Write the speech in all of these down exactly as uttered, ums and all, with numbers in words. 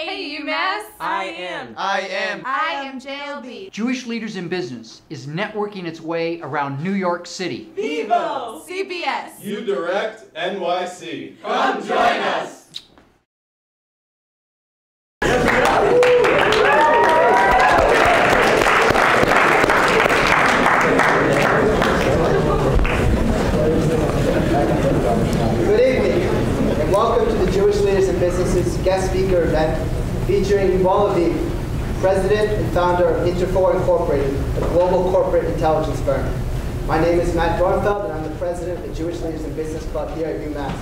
Hey, hey UMass! I am! I am! I am J L B! Jewish Leaders in Business is networking its way around New York City. Bevo! C B S! Udirect N Y C! Come join us! Business's guest speaker event featuring Juval Aviv, president and founder of Interfor Incorporated, a global corporate intelligence firm. My name is Matt Dornfeld, and I'm the president of the Jewish Leaders in Business Club here at UMass.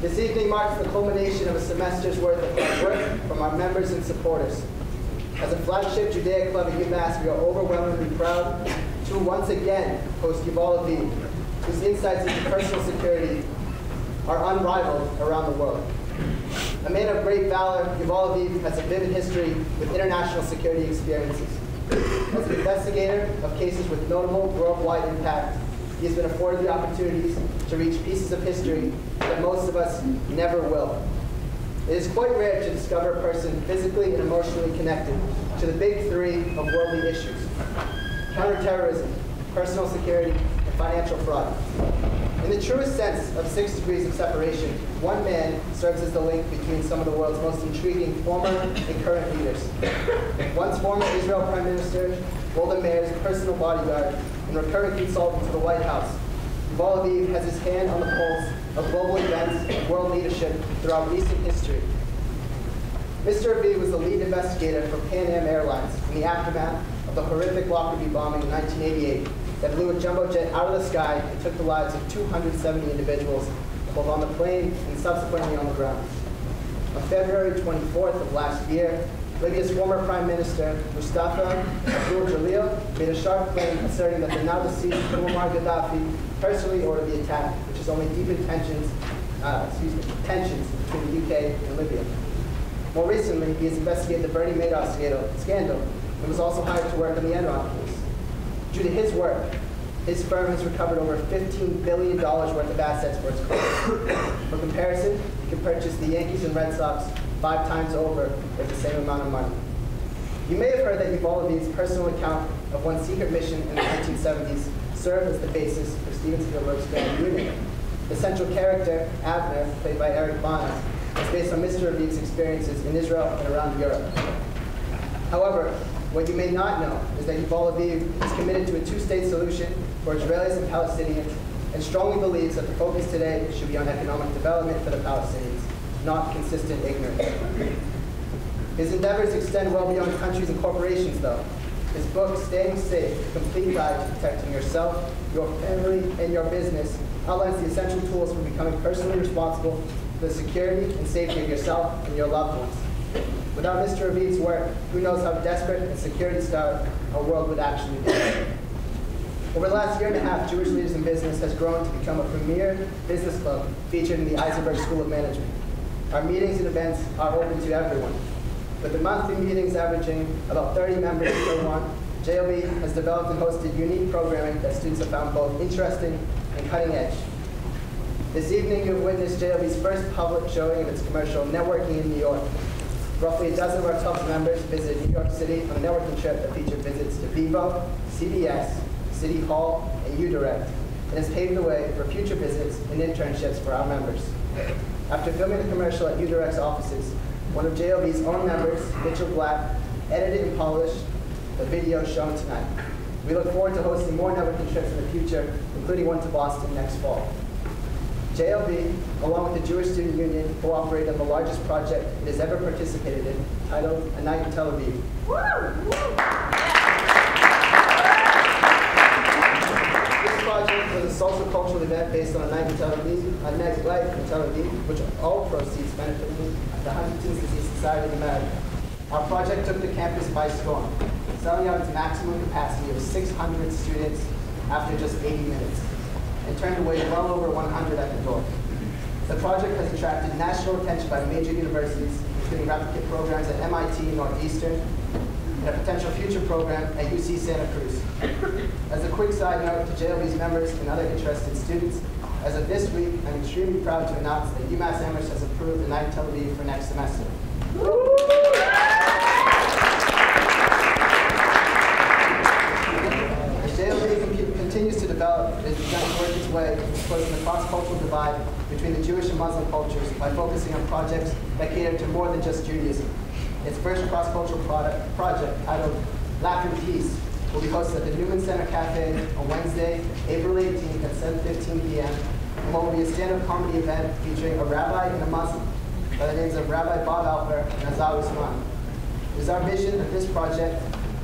This evening marks the culmination of a semester's worth of hard work from our members and supporters. As a flagship Judaic club at UMass, we are overwhelmingly proud to once again host Juval Aviv, whose insights into personal security are unrivaled around the world. A man of great valor, Juval Aviv has a vivid history with international security experiences. As an investigator of cases with notable worldwide impact, he has been afforded the opportunities to reach pieces of history that most of us never will. It is quite rare to discover a person physically and emotionally connected to the big three of worldly issues: counterterrorism, personal security, and financial fraud. In the truest sense of six degrees of separation, one man serves as the link between some of the world's most intriguing former and current leaders. Once former Israel Prime Minister, Golda Meir's personal bodyguard, and recurrent consultant to the White House, Juval Aviv has his hand on the pulse of global events and world leadership throughout recent history. Mister Aviv was the lead investigator for Pan Am Airlines in the aftermath of the horrific Lockerbie bombing in nineteen eighty-eight. That blew a jumbo jet out of the sky and took the lives of two hundred seventy individuals, both on the plane and subsequently on the ground. On February twenty-fourth of last year, Libya's former Prime Minister, Mustafa Abdul Jalil, made a sharp claim asserting that the now deceased Muammar Gaddafi personally ordered the attack, which has only deepened tensions, uh, excuse me, tensions between the U K and Libya. More recently, he has investigated the Bernie Madoff scandal and was also hired to work on the Enron case. Due to his work, his firm has recovered over fifteen billion dollars worth of assets for its clients. For comparison, you can purchase the Yankees and Red Sox five times over with the same amount of money. You may have heard that Juval Aviv's personal account of one secret mission in the nineteen seventies served as the basis for Steven Spielberg's film Munich. The central character, Abner, played by Eric Bana, is based on Mister Aviv's experiences in Israel and around Europe. However, what you may not know is that Juval Aviv is committed to a two-state solution for Israelis and Palestinians and strongly believes that the focus today should be on economic development for the Palestinians, not consistent ignorance. His endeavors extend well beyond countries and corporations, though. His book, Staying Safe, A Complete Guide to Protecting Yourself, Your Family, and Your Business, outlines the essential tools for becoming personally responsible for the security and safety of yourself and your loved ones. Without Mister Aviv's work, who knows how desperate and security-starved our world would actually be. Over the last year and a half, Jewish Leaders in Business has grown to become a premier business club featured in the Eisenberg School of Management. Our meetings and events are open to everyone. With the monthly meetings averaging about thirty members per one, J L B has developed and hosted unique programming that students have found both interesting and cutting-edge. This evening, you have witnessed J L B's first public showing of its commercial Networking in New York. Roughly a dozen of our top members visited New York City on a networking trip that featured visits to Bevo, C B S, City Hall, and Udirect, and has paved the way for future visits and internships for our members. After filming the commercial at Udirect's offices, one of J L B's own members, Mitchell Black, edited and polished the video shown tonight. We look forward to hosting more networking trips in the future, including one to Boston next fall. J L B, along with the Jewish Student Union, cooperated on the largest project it has ever participated in, titled A Night in Tel Aviv. Woo! Woo! This project was a social cultural event based on A Night in Tel Aviv, A Night in Tel Aviv, which all proceeds benefited the Huntington's Disease Society of America. Our project took the campus by storm, selling out its maximum capacity of six hundred students after just eighty minutes, and turned away well over one hundred at the door. The project has attracted national attention by major universities, including replicate programs at M I T Northeastern, and a potential future program at U C Santa Cruz. As a quick side note to J L B's members and other interested students, as of this week, I'm extremely proud to announce that UMass Amherst has approved the Night in Tel Aviv for next semester. Woo! Muslim cultures by focusing on projects that cater to more than just Judaism. Its first cross-cultural product, project, titled Laugh in Peace, will be hosted at the Newman Center Cafe on Wednesday, April eighteenth at seven fifteen p m and will be a stand-up comedy event featuring a rabbi and a Muslim by the names of Rabbi Bob Alper and Azal Usman. It is our vision that this project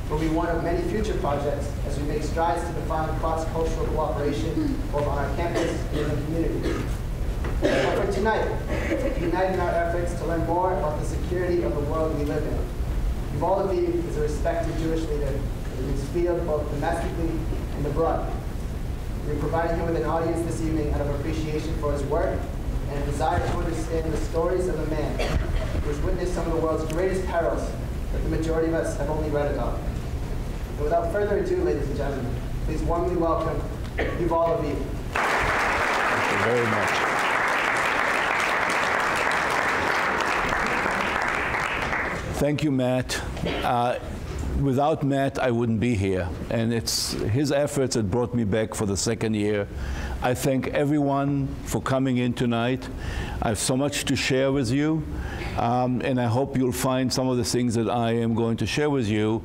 will be one of many future projects as we make strides to define cross-cultural cooperation both on our campus and in the community. So for tonight, uniting our efforts to learn more about the security of the world we live in. Juval Aviv is a respected Jewish leader in his field both domestically and abroad. We are providing him with an audience this evening out of appreciation for his work and a desire to understand the stories of a man who has witnessed some of the world's greatest perils that the majority of us have only read about. And without further ado, ladies and gentlemen, please warmly welcome Juval Aviv. Thank you very much. Thank you, Matt. Uh, without Matt, I wouldn't be here. And it's his efforts that brought me back for the second year. I thank everyone for coming in tonight. I have so much to share with you. Um, and I hope you'll find some of the things that I am going to share with you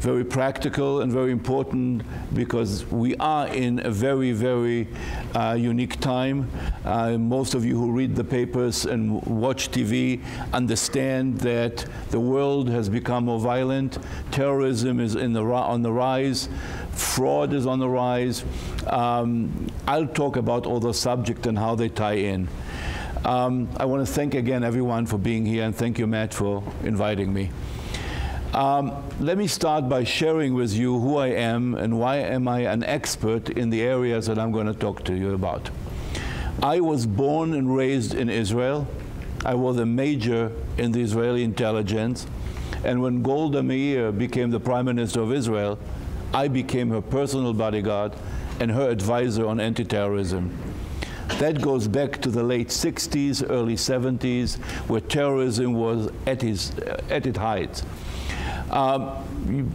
very practical and very important, because we are in a very, very uh, unique time. Uh, most of you who read the papers and watch T V understand that the world has become more violent. Terrorism is in the on the rise. Fraud is on the rise. Um, I'll talk about all those subjects and how they tie in. Um, I want to thank again everyone for being here, and thank you, Matt, for inviting me. Um, let me start by sharing with you who I am and why am I an expert in the areas that I'm going to talk to you about. I was born and raised in Israel. I was a major in the Israeli intelligence. And when Golda Meir became the Prime Minister of Israel, I became her personal bodyguard and her advisor on anti-terrorism. That goes back to the late sixties, early seventies, where terrorism was at its, at its height. Um,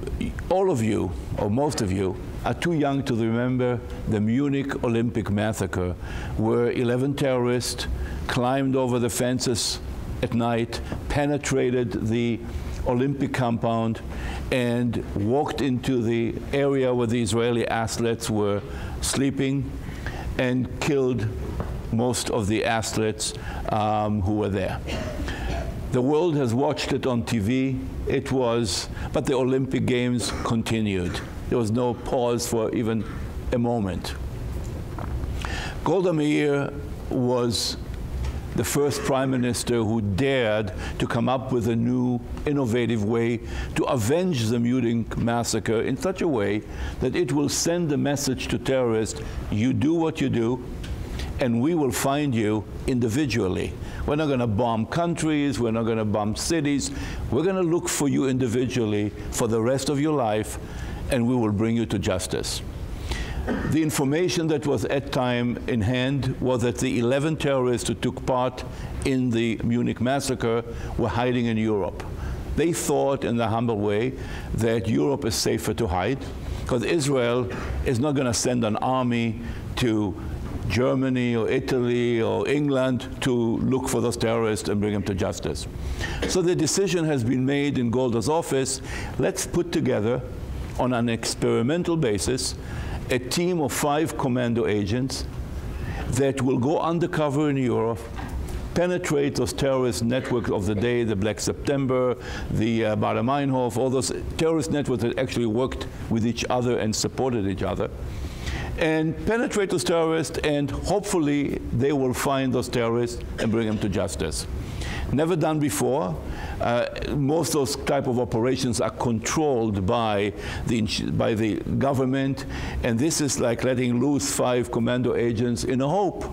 all of you, or most of you, are too young to remember the Munich Olympic massacre, where eleven terrorists climbed over the fences at night, penetrated the Olympic compound, and walked into the area where the Israeli athletes were sleeping, and killed most of the athletes um, who were there. The world has watched it on T V. It was, but the Olympic Games continued. There was no pause for even a moment. Golda Meir was the first prime minister who dared to come up with a new, innovative way to avenge the Munich massacre in such a way that it will send a message to terrorists: you do what you do, and we will find you individually. We're not going to bomb countries, we're not going to bomb cities. We're going to look for you individually for the rest of your life, and we will bring you to justice. The information that was at time in hand was that the eleven terrorists who took part in the Munich massacre were hiding in Europe. They thought, in their humble way, that Europe is safer to hide, because Israel is not going to send an army to Germany or Italy or England to look for those terrorists and bring them to justice. So the decision has been made in Golda's office: let's put together, on an experimental basis, a team of five commando agents that will go undercover in Europe, penetrate those terrorist networks of the day, the Black September, the uh, Bader Meinhof, all those terrorist networks that actually worked with each other and supported each other, and penetrate those terrorists, and hopefully they will find those terrorists and bring them to justice. Never done before. Uh, most of those type of operations are controlled by the, by the government, and this is like letting loose five commando agents in a hope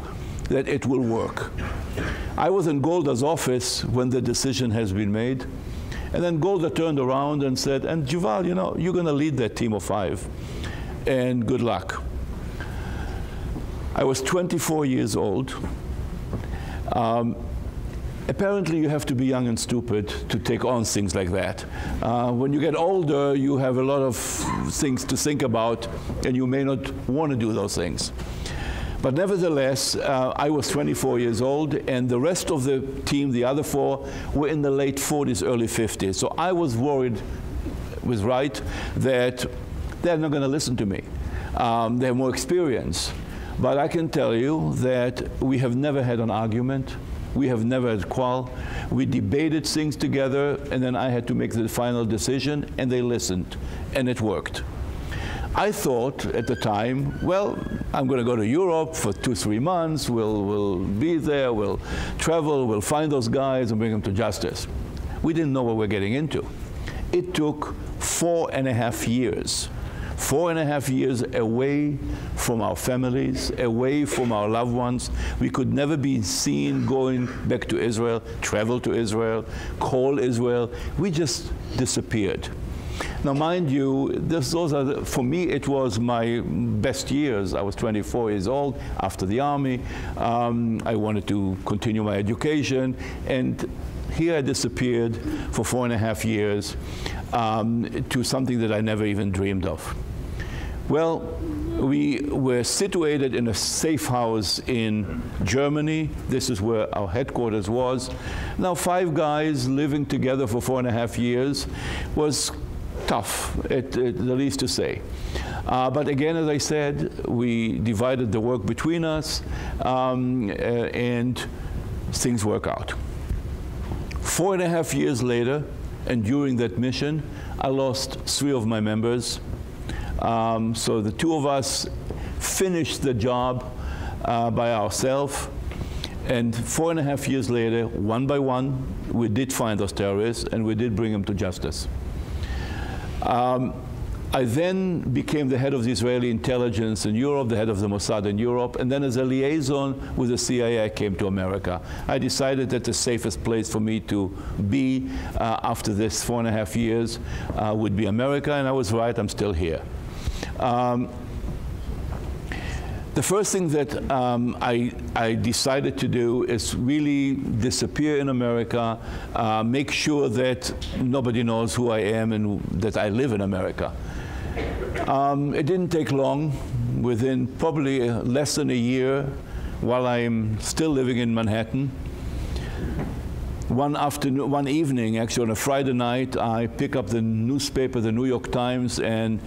that it will work. I was in Golda's office when the decision has been made, and then Golda turned around and said, and Juval, you know, you're going to lead that team of five, and good luck. I was twenty-four years old. Um, apparently, you have to be young and stupid to take on things like that. Uh, when you get older, you have a lot of things to think about, and you may not want to do those things. But nevertheless, uh, I was twenty-four years old, and the rest of the team, the other four, were in the late forties, early fifties. So I was worried, was right, that they're not going to listen to me. Um, they have more experience. But I can tell you that we have never had an argument. We have never had quarrel. We debated things together, and then I had to make the final decision, and they listened, and it worked. I thought at the time, well, I'm going to go to Europe for two, three months. We'll, we'll be there. We'll travel. We'll find those guys and bring them to justice. We didn't know what we were getting into. It took four and a half years. Four and a half years away from our families, away from our loved ones. We could never be seen going back to Israel, travel to Israel, call Israel. We just disappeared. Now, mind you, this, those are the, for me, it was my best years. I was twenty-four years old after the army. Um, I wanted to continue my education, and here I disappeared for four and a half years um, to something that I never even dreamed of. Well, we were situated in a safe house in Germany. This is where our headquarters was. Now, five guys living together for four and a half years was tough, at, at the least to say. Uh, but again, as I said, we divided the work between us, um, uh, and things work out. Four and a half years later, and during that mission, I lost three of my members. Um, so the two of us finished the job uh, by ourselves. And four and a half years later, one by one, we did find those terrorists, and we did bring them to justice. Um, I then became the head of the Israeli intelligence in Europe, the head of the Mossad in Europe, and then as a liaison with the C I A, I came to America. I decided that the safest place for me to be uh, after this four and a half years uh, would be America, and I was right, I'm still here. Um, The first thing that um, I, I decided to do is really disappear in America, uh, make sure that nobody knows who I am and that I live in America. Um, it didn't take long. Within probably less than a year, while I'm still living in Manhattan, One afternoon, one evening, actually on a Friday night, I pick up the newspaper, the New York Times, and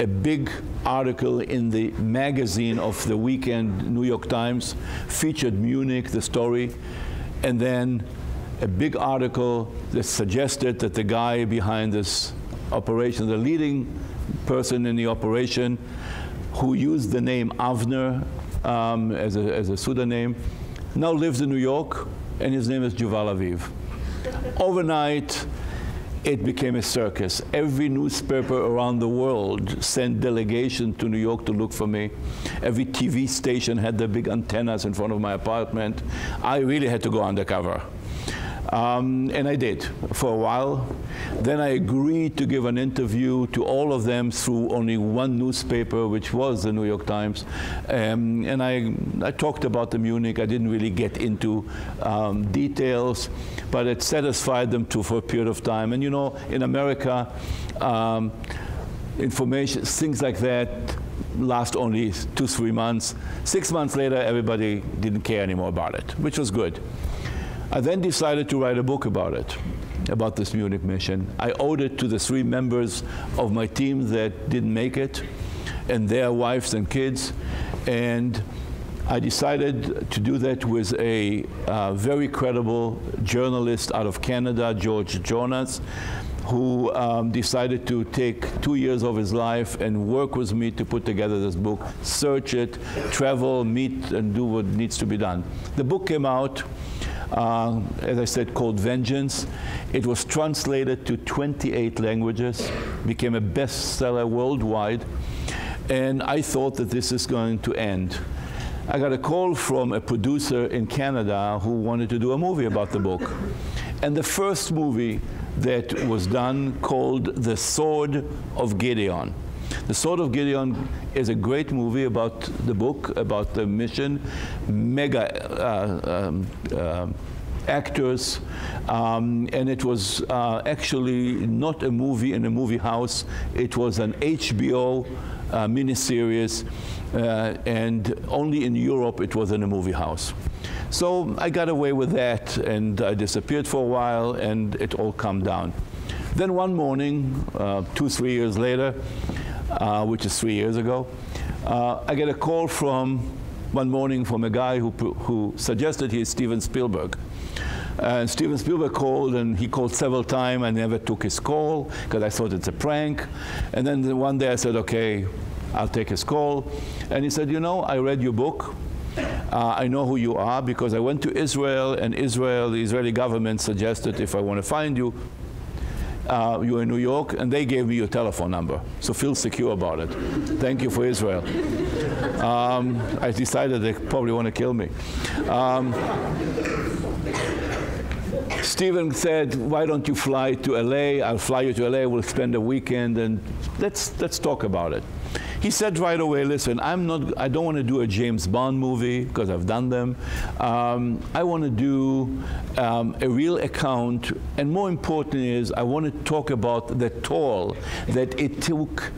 a big article in the magazine of the weekend, New York Times, featured Munich, the story, and then a big article that suggested that the guy behind this operation, the leading person in the operation, who used the name Abner um, as, a, as a pseudonym, now lives in New York, and his name is Juval Aviv. Overnight, it became a circus. Every newspaper around the world sent delegation to New York to look for me. Every T V station had their big antennas in front of my apartment. I really had to go undercover. Um, and I did for a while. Then I agreed to give an interview to all of them through only one newspaper, which was the New York Times. Um, and I, I talked about the Munich. I didn't really get into um, details, but it satisfied them too for a period of time. And you know, in America, um, information, things like that last only two, three months. Six months later, everybody didn't care anymore about it, which was good. I then decided to write a book about it, about this Munich mission. I owed it to the three members of my team that didn't make it, and their wives and kids. And I decided to do that with a uh, very credible journalist out of Canada, George Jonas, who um, decided to take two years of his life and work with me to put together this book, search it, travel, meet, and do what needs to be done. The book came out. Uh, as I said, called Vengeance. It was translated to twenty-eight languages, became a bestseller worldwide, and I thought that this is going to end. I got a call from a producer in Canada who wanted to do a movie about the book. And the first movie that was done called The Sword of Gideon. The Sword of Gideon is a great movie about the book, about the mission, mega uh, um, uh, actors, um, and it was uh, actually not a movie in a movie house. It was an H B O uh, miniseries, uh, and only in Europe it was in a movie house. So I got away with that, and I disappeared for a while, and it all calmed down. Then one morning, uh, two, three years later, uh, which is three years ago, uh, I get a call from one morning from a guy who, who suggested he is Steven Spielberg. And Steven Spielberg called, and he called several times. I never took his call because I thought it's a prank. And then one day I said, okay, I'll take his call. And he said, you know, I read your book. Uh, I know who you are because I went to Israel, and Israel, the Israeli government suggested if I want to find you, Uh, you were in New York, and they gave me your telephone number, so feel secure about it. Thank you for Israel. Um, I decided they probably want to kill me. Um, Stephen said, why don't you fly to L A? I'll fly you to L A, we'll spend a weekend, and let's, let's talk about it. He said right away, listen, I'm not, I don't want to do a James Bond movie, because I've done them. Um, I want to do um, a real account, and more important is, I want to talk about the toll that it took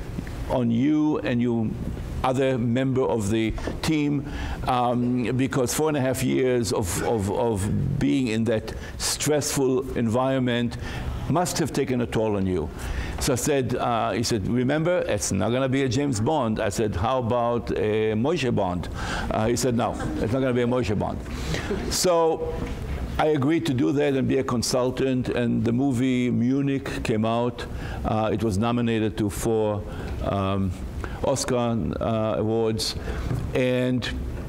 on you and your other member of the team, um, because four and a half years of, of, of being in that stressful environment must have taken a toll on you. So I said, uh, he said, remember, it's not going to be a James Bond. I said, how about a Moshe Bond? Uh, he said, no, it's not going to be a Moshe Bond. So I agreed to do that and be a consultant, and the movie Munich came out. Uh, it was nominated to four um, Oscar uh, awards, and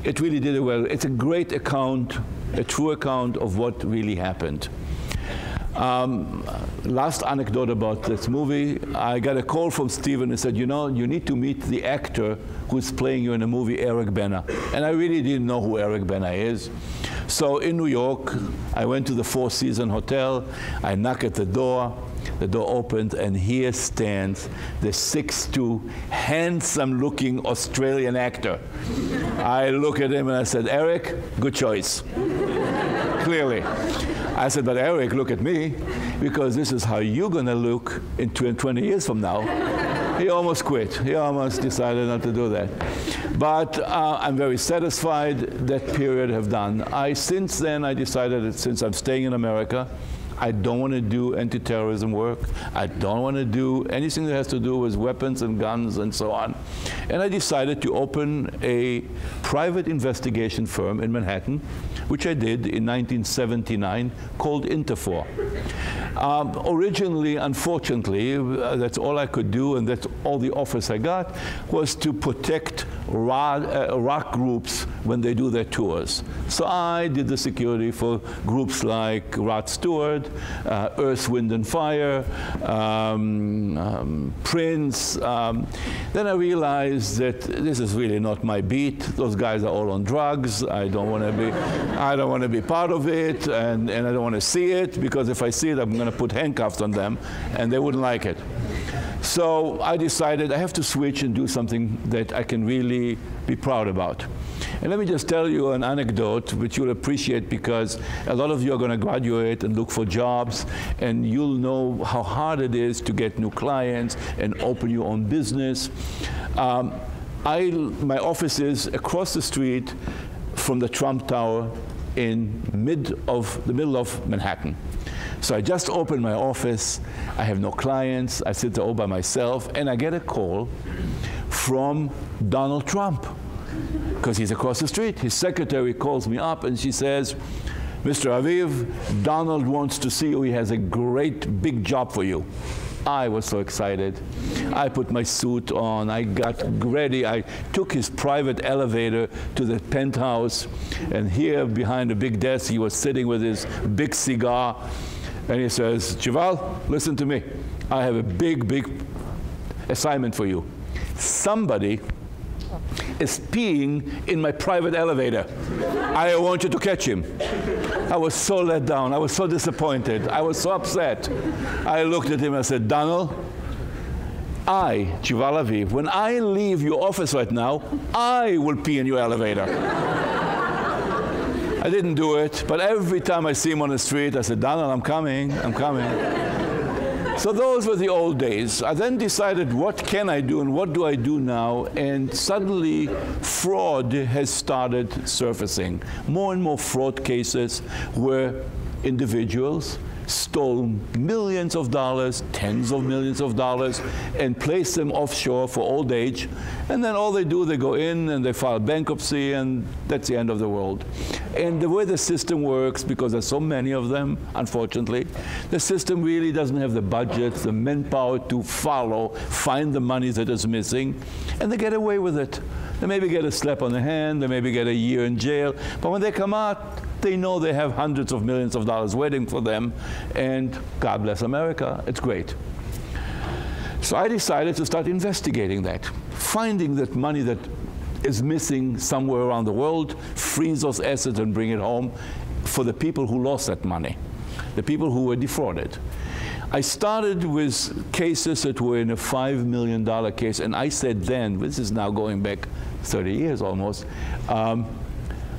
it really did it well. It's a great account, a true account of what really happened. Um, last anecdote about this movie, I got a call from Steven and said, you know, you need to meet the actor who's playing you in the movie, Eric Bana. And I really didn't know who Eric Bana is. So in New York, I went to the Four Seasons Hotel, I knocked at the door, the door opened, and here stands the six foot two, handsome-looking Australian actor. I look at him and I said, Eric, good choice, clearly. I said, but Eric, look at me, because this is how you're going to look in twenty years from now. He almost quit. He almost decided not to do that. But uh, I'm very satisfied that period have done. I, since then, I decided that since I'm staying in America, I don't want to do anti-terrorism work. I don't want to do anything that has to do with weapons and guns and so on. And I decided to open a private investigation firm in Manhattan, which I did in nineteen seventy-nine, called Interfor. Um, originally, unfortunately, uh, that's all I could do, and that's all the offers I got, was to protect rock, uh, rock groups when they do their tours. So I did the security for groups like Rod Stewart, uh, Earth, Wind and Fire, um, um, Prince. Um. Then I realized that this is really not my beat. Those guys are all on drugs. I don't want to be, I don't want to be part of it, and, and I don't want to see it, because if I see it, I'm going to put handcuffs on them, and they wouldn't like it. So I decided I have to switch and do something that I can really be proud about. And let me just tell you an anecdote which you'll appreciate, because a lot of you are going to graduate and look for jobs, and you'll know how hard it is to get new clients and open your own business. Um, I, my office is across the street from the Trump Tower in mid of, the middle of Manhattan. So I just opened my office, I have no clients, I sit there all by myself, and I get a call from Donald Trump, because he's across the street. His secretary calls me up and she says, Mister Aviv, Donald wants to see you, he has a great big job for you. I was so excited. I put my suit on, I got ready, I took his private elevator to the penthouse, and here behind a big desk he was sitting with his big cigar, and he says, Juval, listen to me, I have a big, big assignment for you. Somebody is peeing in my private elevator. I want you to catch him. I was so let down. I was so disappointed. I was so upset. I looked at him and I said, Donald, I, Juval Aviv, when I leave your office right now, I will pee in your elevator. I didn't do it, but every time I see him on the street, I said, Donald, I'm coming, I'm coming. So those were the old days. I then decided, what can I do and what do I do now? And suddenly, fraud has started surfacing. More and more fraud cases where individuals stole millions of dollars, tens of millions of dollars, and placed them offshore for old age. And then all they do, they go in and they file bankruptcy, and that's the end of the world. And the way the system works, because there's so many of them, unfortunately, the system really doesn't have the budget, the manpower to follow, find the money that is missing, and they get away with it. They maybe get a slap on the hand, they maybe get a year in jail, but when they come out, they know they have hundreds of millions of dollars waiting for them, and God bless America, it's great. So I decided to start investigating that, finding that money that is missing somewhere around the world, freeze those assets and bring it home for the people who lost that money, the people who were defrauded. I started with cases that were in a five million dollar case, and I said then, this is now going back thirty years almost, um,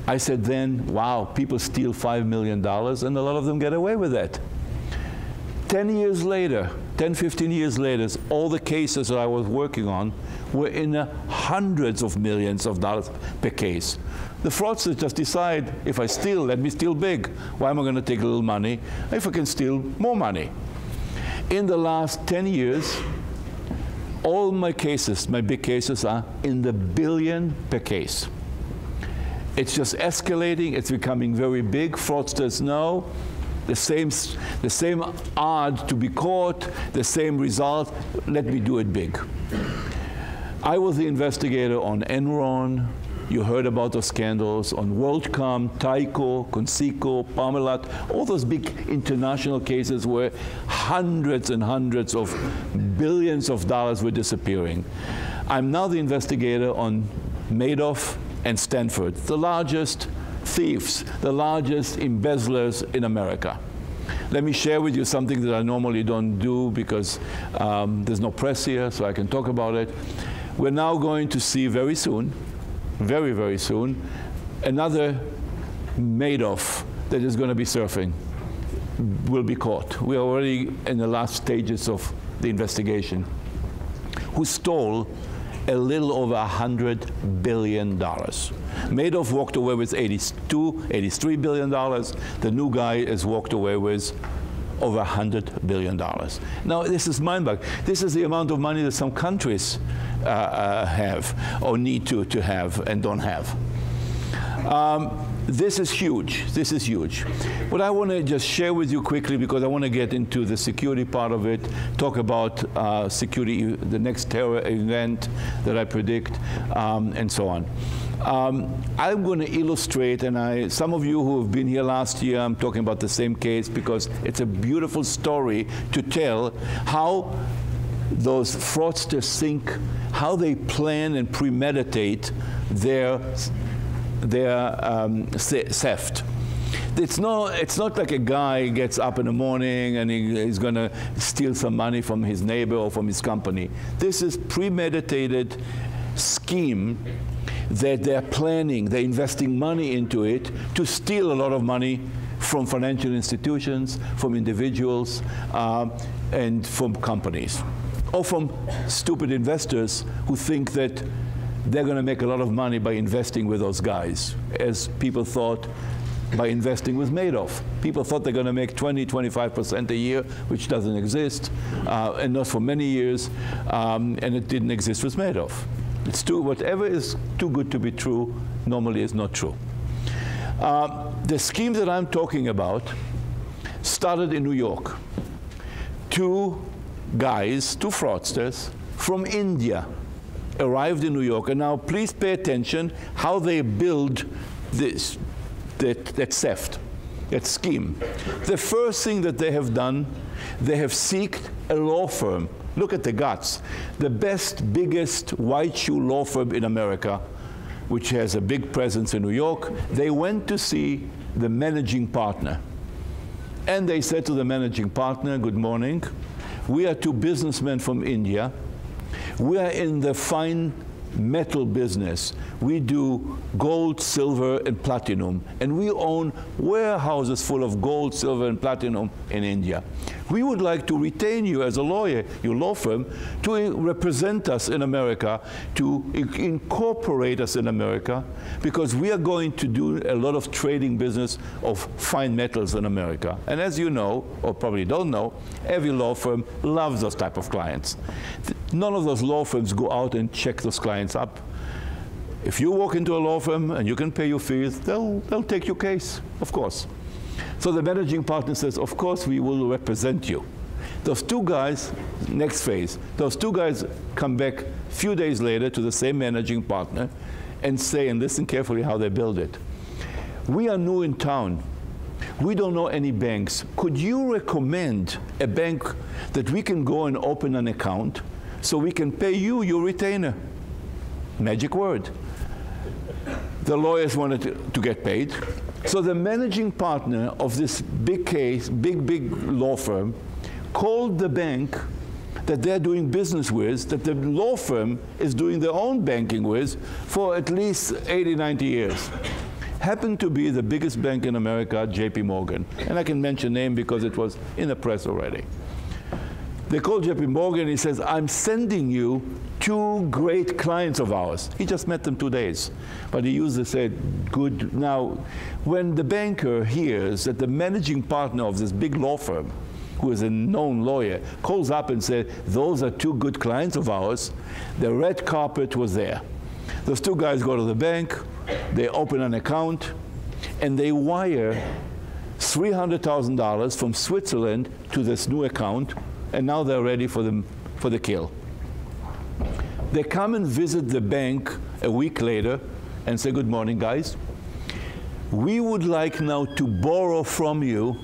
I said then, wow, people steal five million dollars, and a lot of them get away with that. ten years later, ten, fifteen years later, all the cases that I was working on were in the hundreds of millions of dollars per case. The fraudsters just decide, if I steal, let me steal big. Why am I going to take a little money if I can steal more money? In the last ten years, all my cases, my big cases, are in the billion per case. It's just escalating, it's becoming very big. Fraudsters know the same, the same odd to be caught, the same result, let me do it big. I was the investigator on Enron, you heard about those scandals, on WorldCom, Tyco, Conseco, Parmalat, all those big international cases where hundreds and hundreds of billions of dollars were disappearing. I'm now the investigator on Madoff and Stanford, the largest thieves, the largest embezzlers in America. Let me share with you something that I normally don't do because um, there's no press here, so I can talk about it. We're now going to see very soon, very, very soon, another Madoff that is going to be surfing will be caught. We are already in the last stages of the investigation, who stole a little over one hundred billion dollars. Madoff walked away with eighty-two, eighty-three billion dollars. The new guy has walked away with over one hundred billion dollars. Now, this is mind-boggling. This is the amount of money that some countries uh, uh, have or need to, to have and don't have. Um, this is huge. This is huge. What I want to just share with you quickly, because I want to get into the security part of it, talk about uh, security, the next terror event that I predict, um, and so on. Um, I'm going to illustrate, and I, some of you who have been here last year, I'm talking about the same case because it's a beautiful story to tell how those fraudsters think, how they plan and premeditate their their um, theft. It's not, it's not like a guy gets up in the morning and he, he's going to steal some money from his neighbor or from his company. This is premeditated scheme that they're planning, they're investing money into it to steal a lot of money from financial institutions, from individuals, um, and from companies. Or from stupid investors who think that they're going to make a lot of money by investing with those guys, as people thought by investing with Madoff. People thought they're going to make twenty, twenty-five percent a year, which doesn't exist, uh, and not for many years, um, and it didn't exist with Madoff. It's too, whatever is too good to be true normally is not true. Uh, the scheme that I'm talking about started in New York. Two guys, two fraudsters from India arrived in New York, and now please pay attention how they build this, that, that theft, that scheme. The first thing that they have done, they have sought a law firm. Look at the guts. The best, biggest white shoe law firm in America, which has a big presence in New York, they went to see the managing partner. And they said to the managing partner, good morning, we are two businessmen from India. We are in the fine metal business. We do gold, silver, and platinum. And we own warehouses full of gold, silver, and platinum in India. We would like to retain you as a lawyer, your law firm, to represent us in America, to incorporate us in America, because we are going to do a lot of trading business of fine metals in America. And as you know, or probably don't know, every law firm loves those type of clients. None of those law firms go out and check those clients up. If you walk into a law firm and you can pay your fees, they'll, they'll take your case, of course. So the managing partner says, of course, we will represent you. Those two guys, next phase, those two guys come back a few days later to the same managing partner and say, and listen carefully how they build it. We are new in town. We don't know any banks. Could you recommend a bank that we can go and open an account so we can pay you your retainer? Magic word. The lawyers wanted to, to get paid. So the managing partner of this big case, big, big law firm, called the bank that they're doing business with, that the law firm is doing their own banking with for at least eighty, ninety years. Happened to be the biggest bank in America, J P Morgan. And I can mention name because it was in the press already. They called J P Morgan, he says, I'm sending you two great clients of ours. He just met them two days. But he used to say, good. Now, when the banker hears that the managing partner of this big law firm, who is a known lawyer, calls up and says, those are two good clients of ours, the red carpet was there. Those two guys go to the bank, they open an account, and they wire three hundred thousand dollars from Switzerland to this new account, and now they're ready for the, for the kill. They come and visit the bank a week later and say, good morning, guys. We would like now to borrow from you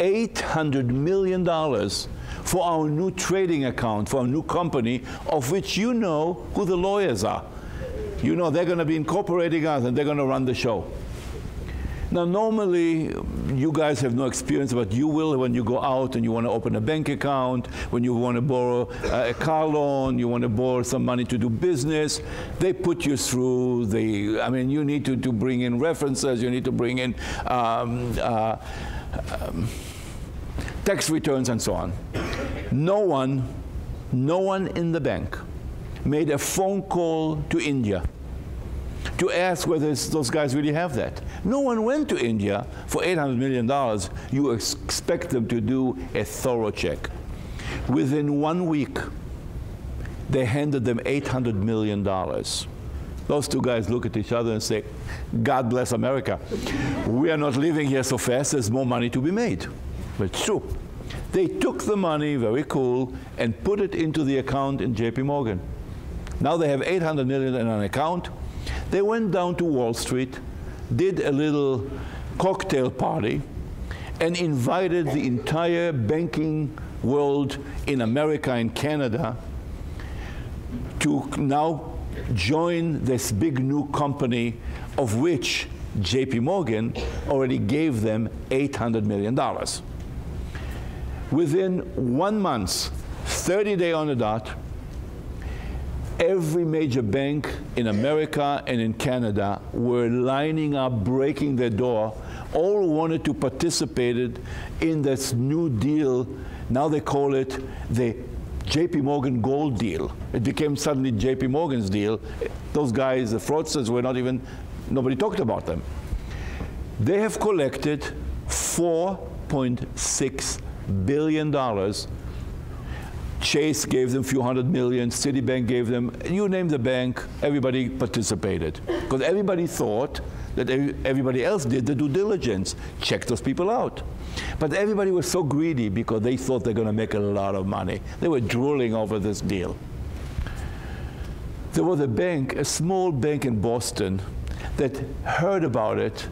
eight hundred million dollars for our new trading account, for our new company, of which you know who the lawyers are. You know they're going to be incorporating us and they're going to run the show. Now, normally, you guys have no experience, but you will when you go out and you want to open a bank account, when you want to borrow uh, a car loan, you want to borrow some money to do business. They put you through the, I mean, you need to, to bring in references, you need to bring in um, uh, um, tax returns and so on. No one, no one in the bank made a phone call to India to ask whether those guys really have that. No one went to India for eight hundred million dollars. You ex expect them to do a thorough check. Within one week, they handed them eight hundred million dollars. Those two guys look at each other and say, God bless America. We are not living here so fast. There's more money to be made. But it's true. They took the money, very cool, and put it into the account in J P Morgan. Now they have eight hundred million dollars in an account. They went down to Wall Street, did a little cocktail party, and invited the entire banking world in America and Canada to now join this big new company of which J P Morgan already gave them eight hundred million dollars. Within one month, thirty days on the dot, every major bank in America and in Canada were lining up, breaking their door, all wanted to participate in this new deal. Now they call it the J P Morgan Gold Deal. It became suddenly J P Morgan's deal. Those guys, the fraudsters, were not even, nobody talked about them. They have collected four point six billion dollars. Chase gave them a few hundred million, Citibank gave them, you name the bank, everybody participated. Because everybody thought that everybody else did the due diligence, checked those people out. But everybody was so greedy because they thought they're going to make a lot of money. They were drooling over this deal. There was a bank, a small bank in Boston, that heard about it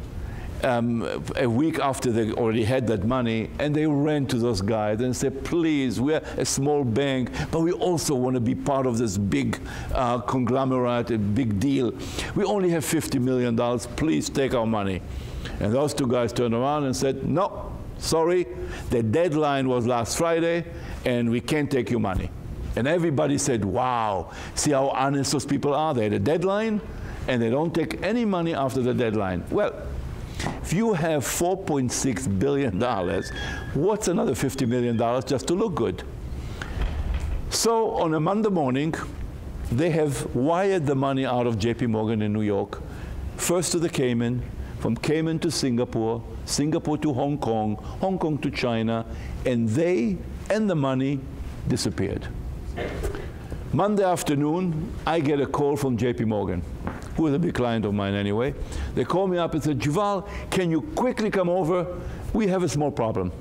Um, a week after they already had that money, and they ran to those guys and said, please, we're a small bank, but we also want to be part of this big uh, conglomerate, a big deal. We only have fifty million dollars. Please take our money. And those two guys turned around and said, no, sorry. The deadline was last Friday, and we can't take your money. And everybody said, wow, see how honest those people are. They had a deadline, and they don't take any money after the deadline. Well, if you have four point six billion dollars, what's another fifty million dollars just to look good? So on a Monday morning, they have wired the money out of J P Morgan in New York, first to the Cayman, from Cayman to Singapore, Singapore to Hong Kong, Hong Kong to China, and they and the money disappeared. Monday afternoon, I get a call from J P Morgan, who is a big client of mine anyway. They call me up and said, Juval, can you quickly come over? We have a small problem.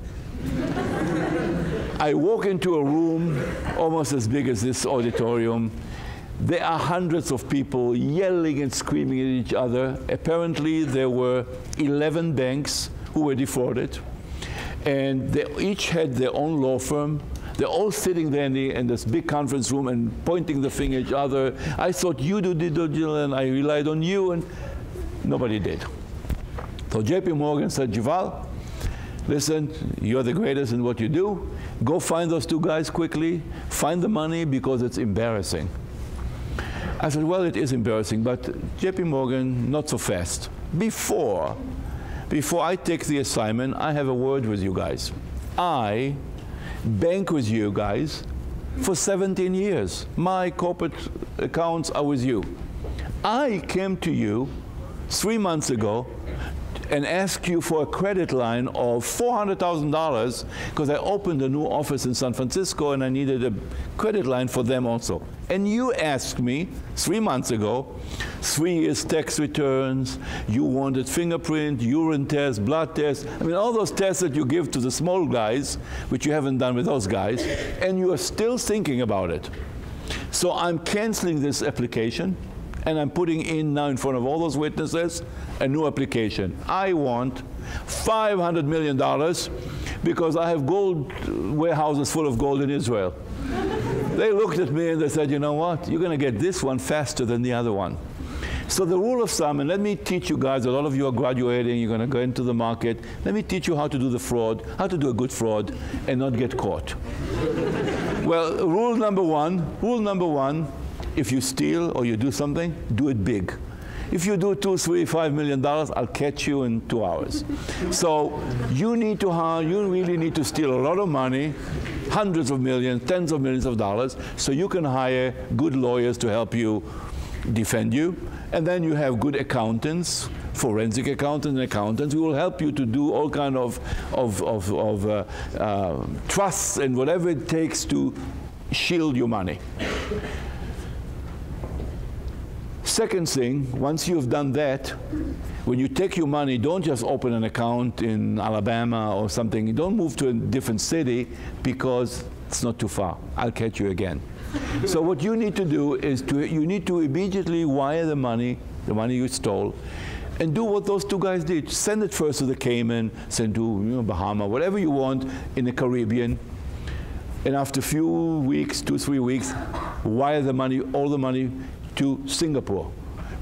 I walk into a room almost as big as this auditorium. There are hundreds of people yelling and screaming at each other. Apparently, there were eleven banks who were defrauded, and they each had their own law firm. They're all sitting there in, the, in this big conference room and pointing the finger at each other. I thought you did it, and I relied on you, and nobody did. So J P Morgan said, Juval, listen, you're the greatest in what you do. Go find those two guys quickly. Find the money, because it's embarrassing. I said, well, it is embarrassing, but J P Morgan, not so fast. Before, before I take the assignment, I have a word with you guys. I bank with you guys for seventeen years. My corporate accounts are with you. I came to you three months ago and asked you for a credit line of four hundred thousand dollars because I opened a new office in San Francisco and I needed a credit line for them also. And you asked me three months ago, three years tax returns, you wanted fingerprint, urine test, blood test, I mean all those tests that you give to the small guys, which you haven't done with those guys, and you are still thinking about it. So I'm canceling this application, and I'm putting in now in front of all those witnesses a new application. I want five hundred million dollars because I have gold warehouses full of gold in Israel. They looked at me and they said, you know what? You're going to get this one faster than the other one. So the rule of thumb, and let me teach you guys, a lot of you are graduating, you're going to go into the market. Let me teach you how to do the fraud, how to do a good fraud and not get caught. Well, rule number one, rule number one, if you steal or you do something, do it big. If you do two, three, five million dollars, I'll catch you in two hours. So you need to hire, you really need to steal a lot of money, hundreds of millions, tens of millions of dollars, so you can hire good lawyers to help you defend you. And then you have good accountants, forensic accountants and accountants who will help you to do all kind of, of, of, of uh, uh, trusts and whatever it takes to shield your money. Second thing, once you've done that, when you take your money, don't just open an account in Alabama or something. Don't move to a different city because it's not too far. I'll catch you again. So what you need to do is to, you need to immediately wire the money, the money you stole, and do what those two guys did. Send it first to the Cayman, send to you know, Bahama, whatever you want in the Caribbean. And after a few weeks, two, three weeks, wire the money, all the money, to Singapore.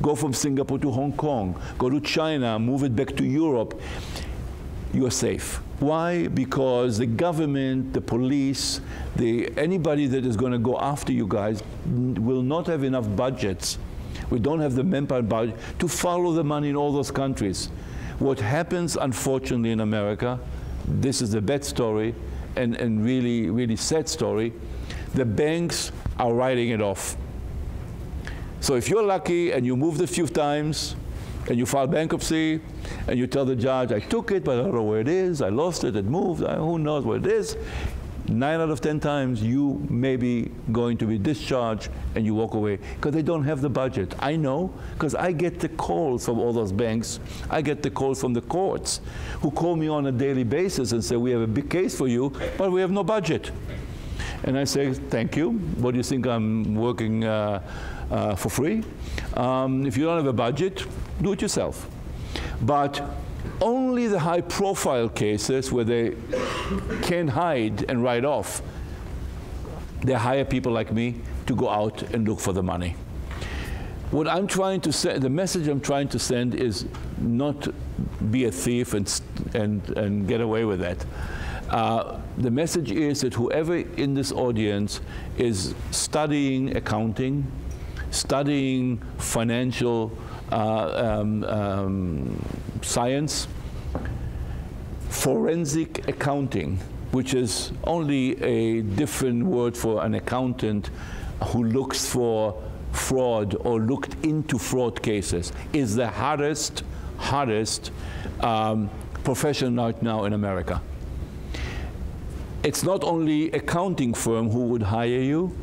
Go from Singapore to Hong Kong. Go to China, move it back to Europe. You're safe. Why? Because the government, the police, the, anybody that is going to go after you guys will not have enough budgets. We don't have the manpower budget to follow the money in all those countries. What happens, unfortunately, in America, this is the bad story and, and really, really sad story, the banks are writing it off. So if you're lucky and you moved a few times and you file bankruptcy and you tell the judge, I took it, but I don't know where it is, I lost it, it moved, I, who knows where it is, nine out of ten times you may be going to be discharged and you walk away because they don't have the budget. I know because I get the calls from all those banks. I get the calls from the courts who call me on a daily basis and say, we have a big case for you, but we have no budget. And I say, thank you. What do you think I'm working uh, uh, for free? Um, if you don't have a budget, do it yourself. But only the high profile cases where they can hide and write off, they hire people like me to go out and look for the money. What I'm trying to say, the message I'm trying to send is not be a thief and, and, and get away with that. Uh, the message is that whoever in this audience is studying accounting, studying financial uh, um, um, science, forensic accounting, which is only a different word for an accountant who looks for fraud or looked into fraud cases, is the hardest, hardest um, profession right now in America. It's not only accounting firm who would hire you,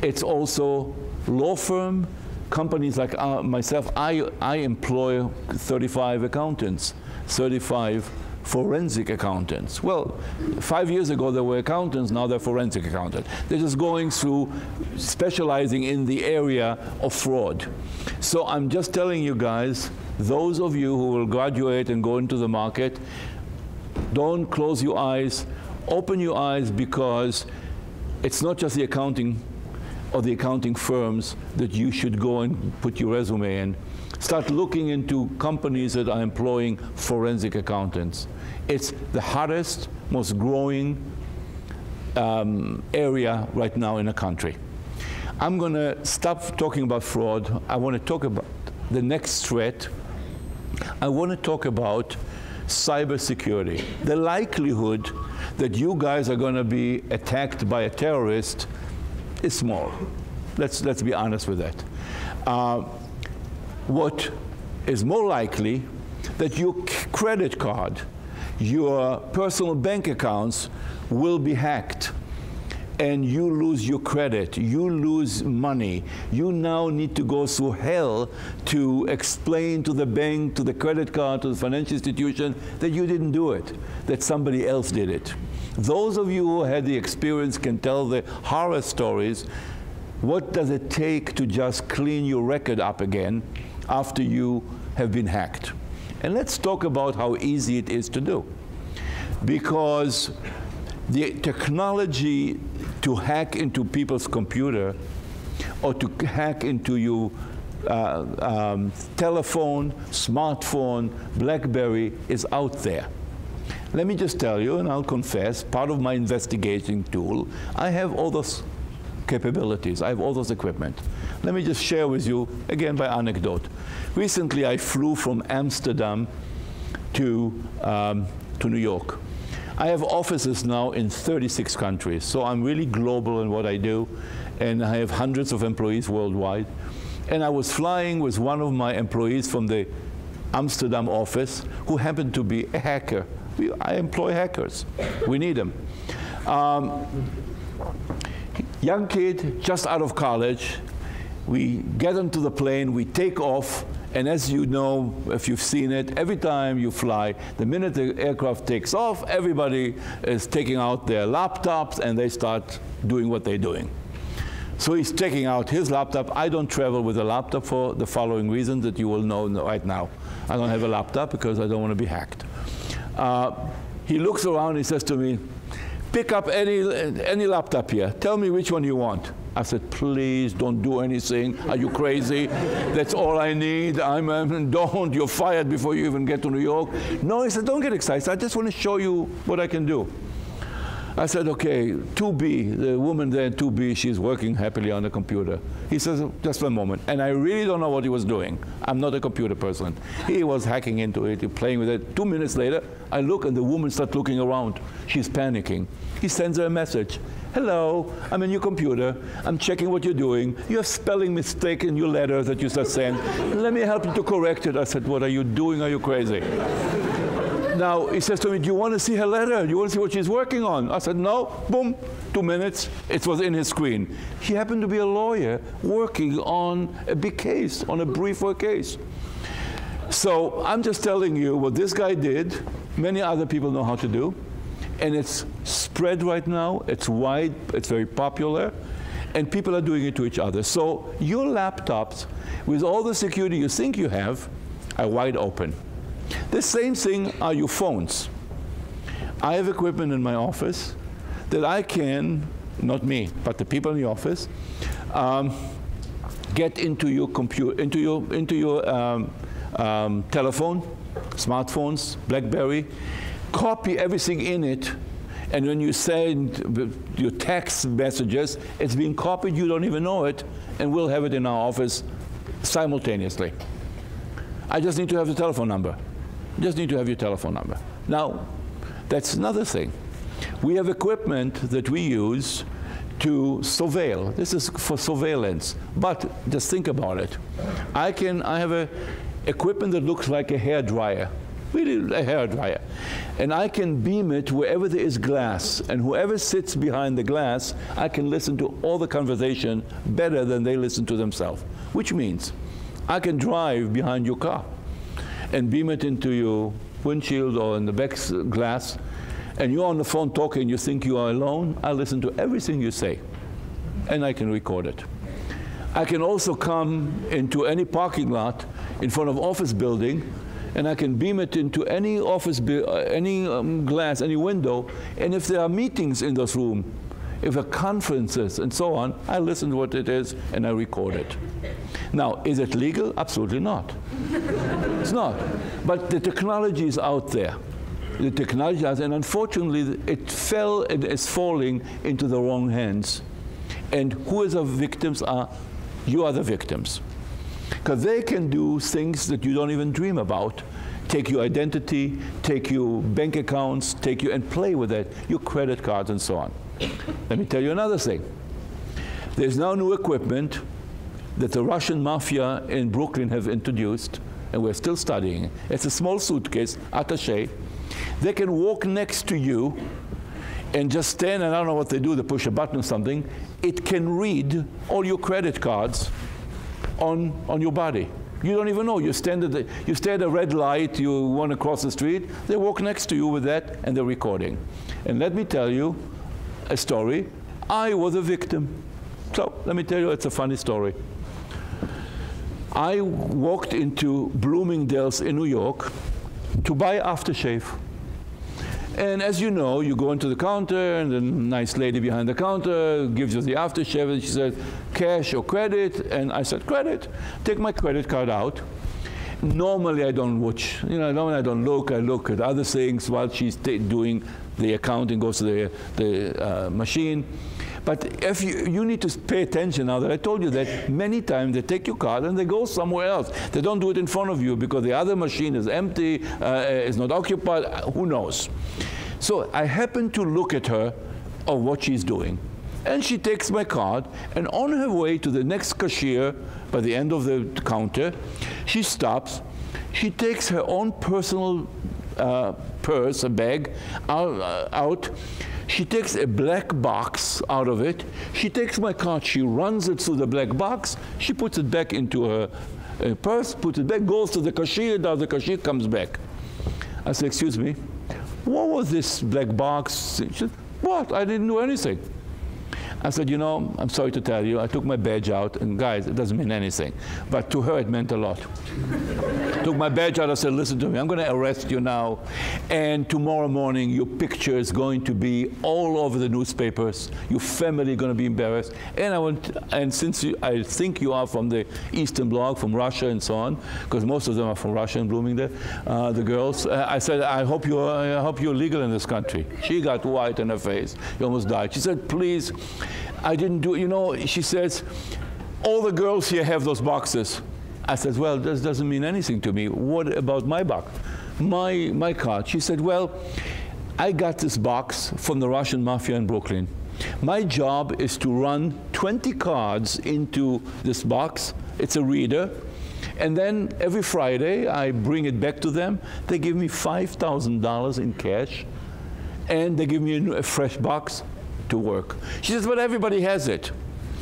it's also law firm, companies like uh, myself. I, I employ thirty-five accountants, thirty-five forensic accountants. Well, five years ago there were accountants, now they're forensic accountants. They're just going through specializing in the area of fraud. So I'm just telling you guys, those of you who will graduate and go into the market, don't close your eyes, open your eyes, because it's not just the accounting or the accounting firms that you should go and put your resume in. Start looking into companies that are employing forensic accountants. It's the hottest, most growing um, area right now in the country. I'm going to stop talking about fraud. I want to talk about the next threat. I want to talk about cybersecurity. The likelihood that you guys are going to be attacked by a terrorist is small. Let's, let's be honest with that. Uh, What is more likely that your credit card, your personal bank accounts will be hacked and you lose your credit, you lose money. You now need to go through hell to explain to the bank, to the credit card, to the financial institution that you didn't do it, that somebody else did it. Those of you who had the experience can tell the horror stories. What does it take to just clean your record up again after you have been hacked? And let's talk about how easy it is to do. Because the technology to hack into people's computer or to hack into your uh, um, telephone, smartphone, BlackBerry is out there. Let me just tell you, and I'll confess, part of my investigation tool, I have all those capabilities. I have all those equipment. Let me just share with you, again by anecdote. Recently I flew from Amsterdam to, um, to New York. I have offices now in thirty-six countries, so I'm really global in what I do, and I have hundreds of employees worldwide. And I was flying with one of my employees from the Amsterdam office who happened to be a hacker. We, I employ hackers. We need them. Um, Young kid, just out of college, we get onto the plane, we take off, and as you know, if you've seen it, every time you fly, the minute the aircraft takes off, everybody is taking out their laptops and they start doing what they're doing. So he's taking out his laptop. I don't travel with a laptop for the following reasons that you will know right now. I don't have a laptop because I don't want to be hacked. Uh, he looks around, he says to me, "Pick up any, any laptop here. Tell me which one you want." I said, "Please don't do anything. Are you crazy? That's all I need. I'm, I'm, don't. You're fired before you even get to New York." "No," he said, "don't get excited. I just want to show you what I can do." I said, "Okay, two B, the woman there, two B, she's working happily on the computer." He says, "Just one moment." And I really don't know what he was doing. I'm not a computer person. He was hacking into it, playing with it. Two minutes later, I look and the woman starts looking around. She's panicking. He sends her a message. "Hello, I'm in your computer. I'm checking what you're doing. You have spelling mistake in your letters that you just sent. Let me help you to correct it." I said, "What are you doing? Are you crazy?" Now, he says to me, "Do you want to see her letter? Do you want to see what she's working on?" I said, "No." Boom, two minutes, it was in his screen. He happened to be a lawyer working on a big case, on a brief work case. So I'm just telling you what this guy did, many other people know how to do, and it's spread right now, it's wide, it's very popular, and people are doing it to each other. So your laptops, with all the security you think you have, are wide open. The same thing are your phones. I have equipment in my office that I can, not me, but the people in the office, um, get into your computer, into your, into your um, um, telephone, smartphones, BlackBerry, copy everything in it, And when you send your text messages, it's being copied, you don't even know it, and we'll have it in our office simultaneously. I just need to have the telephone number. You just need to have your telephone number. Now, that's another thing. We have equipment that we use to surveil. This is for surveillance, but just think about it. I can, I have a equipment that looks like a hair dryer, really a hair dryer, and I can beam it wherever there is glass, and whoever sits behind the glass, I can listen to all the conversation better than they listen to themselves, which means I can drive behind your car and beam it into your windshield or in the back glass, and you're on the phone talking, you think you are alone, I listen to everything you say, and I can record it. I can also come into any parking lot in front of office building, and I can beam it into any office, any um, glass, any window, and if there are meetings in this room, if there are conferences and so on, I listen to what it is and I record it. Now, is it legal? Absolutely not. It's not. But the technology is out there. The technology has, and unfortunately, it fell, it is falling into the wrong hands. And who is the victims are? You are the victims. Because they can do things that you don't even dream about. Take your identity, take your bank accounts, take you and play with it, your credit cards and so on. Let me tell you another thing. There's now new equipment that the Russian mafia in Brooklyn have introduced, and we're still studying. It's a small suitcase, attaché. They can walk next to you and just stand, and I don't know what they do, they push a button or something. It can read all your credit cards on, on your body. You don't even know. You stand at the, you stare at a red light, you want to cross the street, they walk next to you with that, and they're recording. And let me tell you a story. I was a victim. So let me tell you, it's a funny story. I walked into Bloomingdale's in New York to buy aftershave. And as you know, you go into the counter, and the nice lady behind the counter gives you the aftershave, and she said, cash or credit? And I said, credit. Take my credit card out. Normally, I don't watch. You know, normally I don't look. I look at other things while she's doing the accounting, goes to the, the uh, machine. But if you, you need to pay attention now that I told you that many times they take your card and they go somewhere else. They don't do it in front of you because the other machine is empty, uh, is not occupied, who knows. So I happen to look at her of what she's doing. And she takes my card, and on her way to the next cashier, by the end of the counter, she stops. She takes her own personal uh, purse, a bag, out, uh, out. She takes a black box out of it. She takes my card, she runs it through the black box, she puts it back into her uh, purse, puts it back, goes to the cashier, does the cashier, comes back. I said, excuse me, what was this black box? She said, what? I didn't do anything. I said, you know, I'm sorry to tell you, I took my badge out, and guys, it doesn't mean anything. But to her, it meant a lot. Took my badge out, I said, listen to me, I'm going to arrest you now, and tomorrow morning, your picture is going to be all over the newspapers. Your family is going to be embarrassed. And I went, and since you, I think you are from the Eastern Bloc, from Russia and so on, because most of them are from Russia and Bloomingdale, uh, the girls, uh, I said, I hope, you're, I hope you're legal in this country. She got white in her face. She almost died. She said, please. I didn't do it. You know, she says, all the girls here have those boxes. I said, well, this doesn't mean anything to me. What about my box, my, my card? She said, well, I got this box from the Russian mafia in Brooklyn. My job is to run twenty cards into this box. It's a reader. And then every Friday, I bring it back to them. They give me five thousand dollars in cash, and they give me a, a fresh box to work. She says, but everybody has it.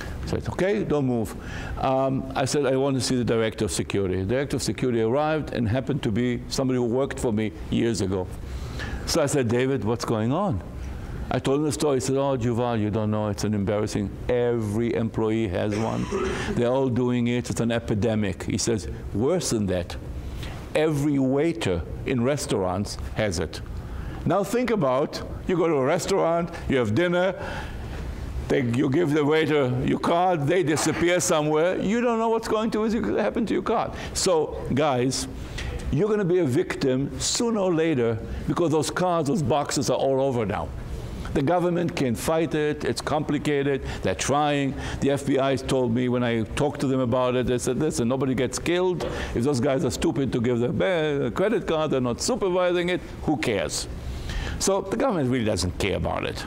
I said, okay, don't move. Um, I said, I want to see the director of security. The director of security arrived and happened to be somebody who worked for me years ago. So I said, David, what's going on? I told him the story. He said, oh, Juval, you don't know. It's an embarrassing. Every employee has one. They're all doing it. It's an epidemic. He says, worse than that. Every waiter in restaurants has it. Now think about, you go to a restaurant, you have dinner, they, you give the waiter your card, they disappear somewhere, you don't know what's going to happen to your card. So guys, you're going to be a victim sooner or later because those cards, those boxes are all over now. The government can fight it. It's complicated. They're trying. The F B I told me when I talked to them about it, they said, listen, nobody gets killed. If those guys are stupid to give their credit card, they're not supervising it, who cares? So the government really doesn't care about it.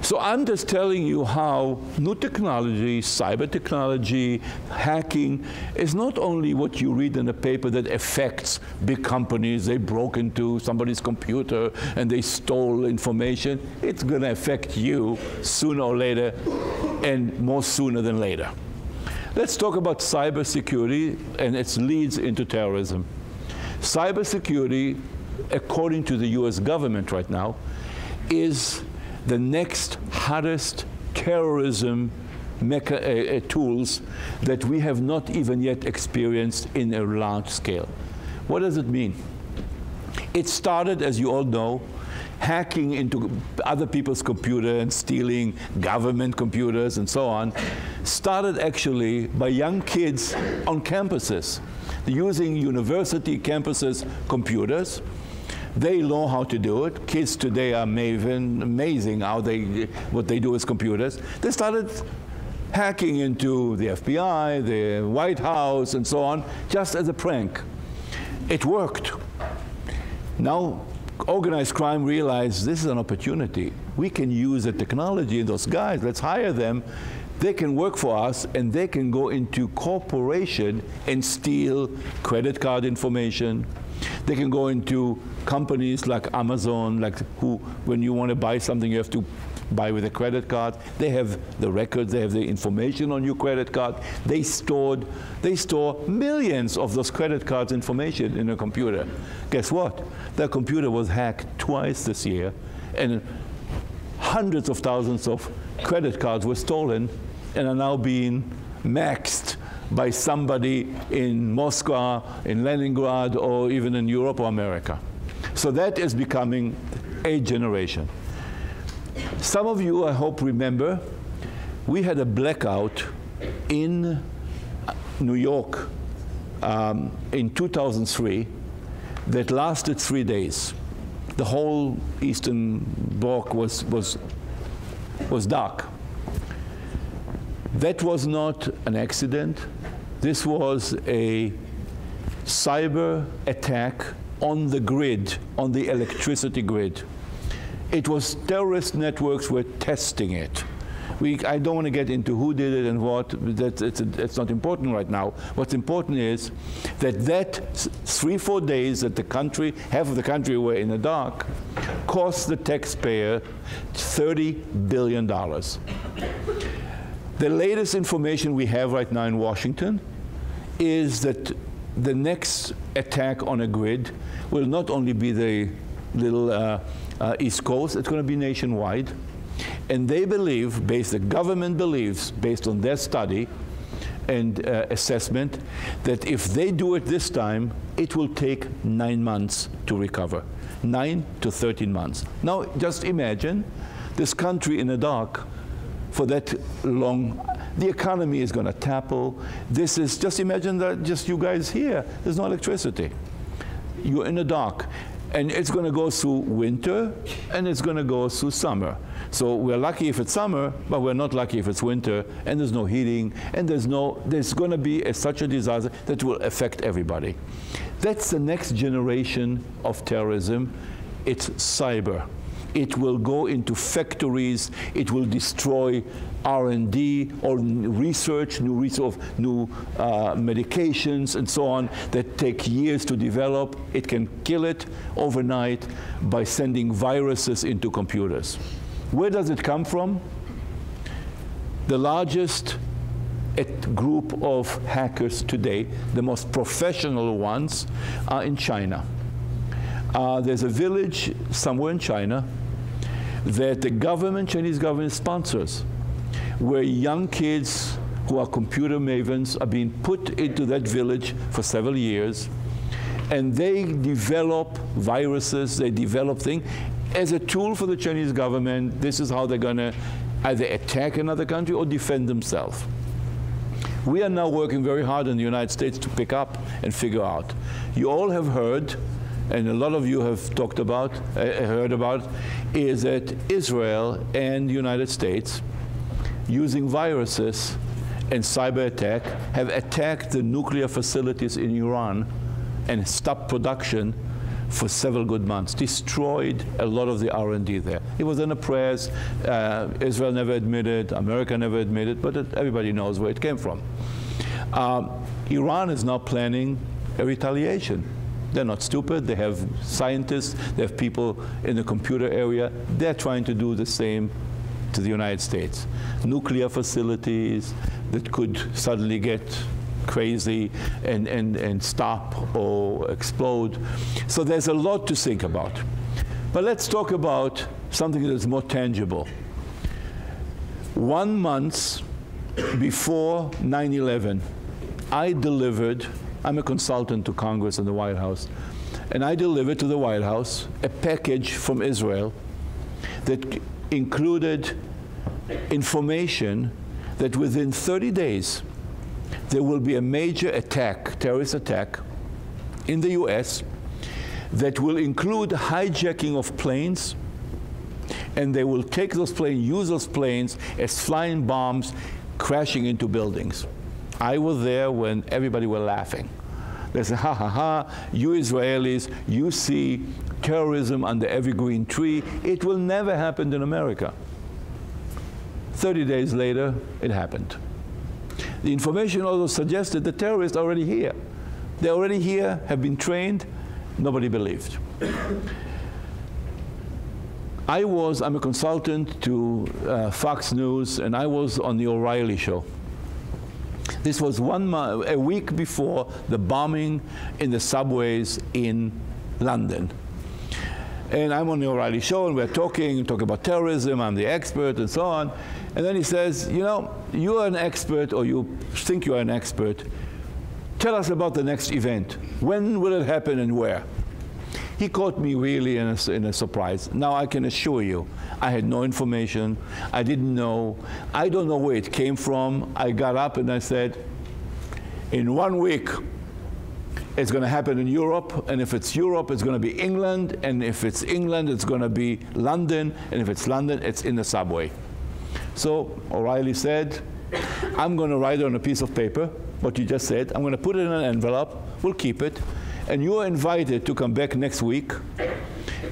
So I'm just telling you how new technology, cyber technology, hacking is not only what you read in a paper that affects big companies. They broke into somebody's computer and they stole information. It's going to affect you sooner or later, and more sooner than later. Let's talk about cybersecurity and its leads into terrorism. Cybersecurity, according to the U S government right now, is the next hottest terrorism mecha uh, uh, tools that we have not even yet experienced in a large scale. What does it mean? It started, as you all know, hacking into other people's computer and stealing government computers and so on, started actually by young kids on campuses, using university campuses computers. They know how to do it. Kids today are maven, amazing how they, what they do with computers. They started hacking into the F B I, the White House, and so on, just as a prank. It worked. Now, organized crime realized this is an opportunity. We can use the technology and those guys, let's hire them. They can work for us, and they can go into corporation and steal credit card information. They can go into companies like Amazon, like who, when you want to buy something, you have to buy with a credit card. They have the records, they have the information on your credit card. They stored, they store millions of those credit cards information in a computer. Guess what? Their computer was hacked twice this year, and hundreds of thousands of credit cards were stolen and are now being maxed by somebody in Moscow, in Leningrad, or even in Europe or America. So that is becoming a generation. Some of you, I hope, remember, we had a blackout in New York um, in two thousand three that lasted three days. The whole Eastern Bloc was, was, was dark. That was not an accident. This was a cyber attack on the grid, on the electricity grid. It was terrorist networks were testing it. We, I don't want to get into who did it and what. That's, it's, it's not important right now. What's important is that that three, four days that the country, half of the country were in the dark, cost the taxpayer thirty billion dollars. The latest information we have right now in Washington is that the next attack on a grid will not only be the little uh, uh, East Coast, it's going to be nationwide. And they believe, based, the government believes, based on their study and uh, assessment, that if they do it this time, it will take nine months to recover. nine to thirteen months. Now, just imagine this country in the dark for that long. The economy is going to topple. This is, just imagine that just you guys here, there's no electricity. You're in the dark. And it's going to go through winter, and it's going to go through summer. So we're lucky if it's summer, but we're not lucky if it's winter, and there's no heating, and there's no, there's going to be a, such a disaster that will affect everybody. That's the next generation of terrorism. It's cyber. It will go into factories. It will destroy R and D or research, new research of new uh, medications and so on that take years to develop. It can kill it overnight by sending viruses into computers. Where does it come from? The largest group of hackers today, the most professional ones, are in China. Uh, there's a village somewhere in China that the government, Chinese government, sponsors, where young kids who are computer mavens are being put into that village for several years, and they develop viruses, they develop things as a tool for the Chinese government. This is how they're going to either attack another country or defend themselves. We are now working very hard in the United States to pick up and figure out. You all have heard and a lot of you have talked about, uh, heard about, is that Israel and the United States, using viruses and cyber attack, have attacked the nuclear facilities in Iran and stopped production for several good months, destroyed a lot of the R and D there. It was in the press. Uh, Israel never admitted, America never admitted, but it, everybody knows where it came from. Um, Iran is now planning a retaliation. They're not stupid. They have scientists. They have people in the computer area. They're trying to do the same to the United States. Nuclear facilities that could suddenly get crazy and, and, and stop or explode. So there's a lot to think about. But let's talk about something that's more tangible. One month before nine eleven, I delivered, I'm a consultant to Congress and the White House, and I delivered to the White House a package from Israel that included information that within thirty days, there will be a major attack, terrorist attack, in the U S that will include hijacking of planes, and they will take those planes, use those planes as flying bombs, crashing into buildings. I was there when everybody were laughing. They said, ha, ha, ha, you Israelis, you see terrorism under every green tree. It will never happen in America. thirty days later, it happened. The information also suggested the terrorists are already here. They're already here, have been trained. Nobody believed. I was, I'm a consultant to uh, Fox News, and I was on the O'Reilly show. This was one a week before the bombing in the subways in London. And I'm on the O'Reilly show, and we're talking, talk about terrorism, I'm the expert, and so on. And then he says, you know, you're an expert, or you think you're an expert. Tell us about the next event. When will it happen and where? He caught me really in a, in a surprise. Now I can assure you, I had no information. I didn't know. I don't know where it came from. I got up and I said, in one week, it's going to happen in Europe, and if it's Europe, it's going to be England, and if it's England, it's going to be London, and if it's London, it's in the subway. So O'Reilly said, I'm going to write on a piece of paper what you just said. I'm going to put it in an envelope. We'll keep it. And you are invited to come back next week.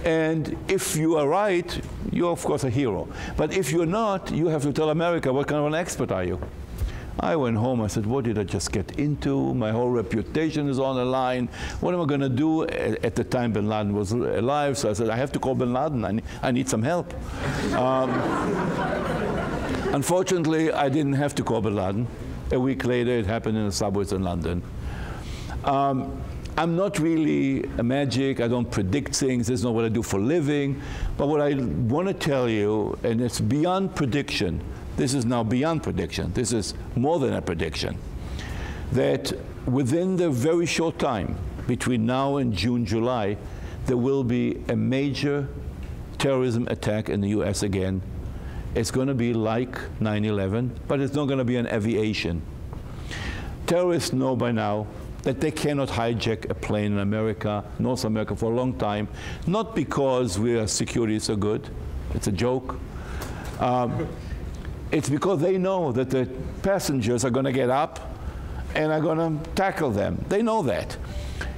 And if you are right, you're, of course, a hero. But if you're not, you have to tell America, what kind of an expert are you? I went home, I said, what did I just get into? My whole reputation is on the line. What am I going to do? At the time, bin Laden was alive, so I said, I have to call bin Laden. I need, I need some help. Um, unfortunately, I didn't have to call bin Laden. A week later, it happened in the subways in London. Um, I'm not really a magic. I don't predict things. This is not what I do for a living. But what I want to tell you, and it's beyond prediction, this is now beyond prediction. This is more than a prediction. That within the very short time, between now and June, July, there will be a major terrorism attack in the U S again. It's going to be like nine eleven, but it's not going to be an aviation. Terrorists know by now that they cannot hijack a plane in America, North America, for a long time, not because we are security is so good. It's a joke. Um, It's because they know that the passengers are going to get up and are going to tackle them. They know that.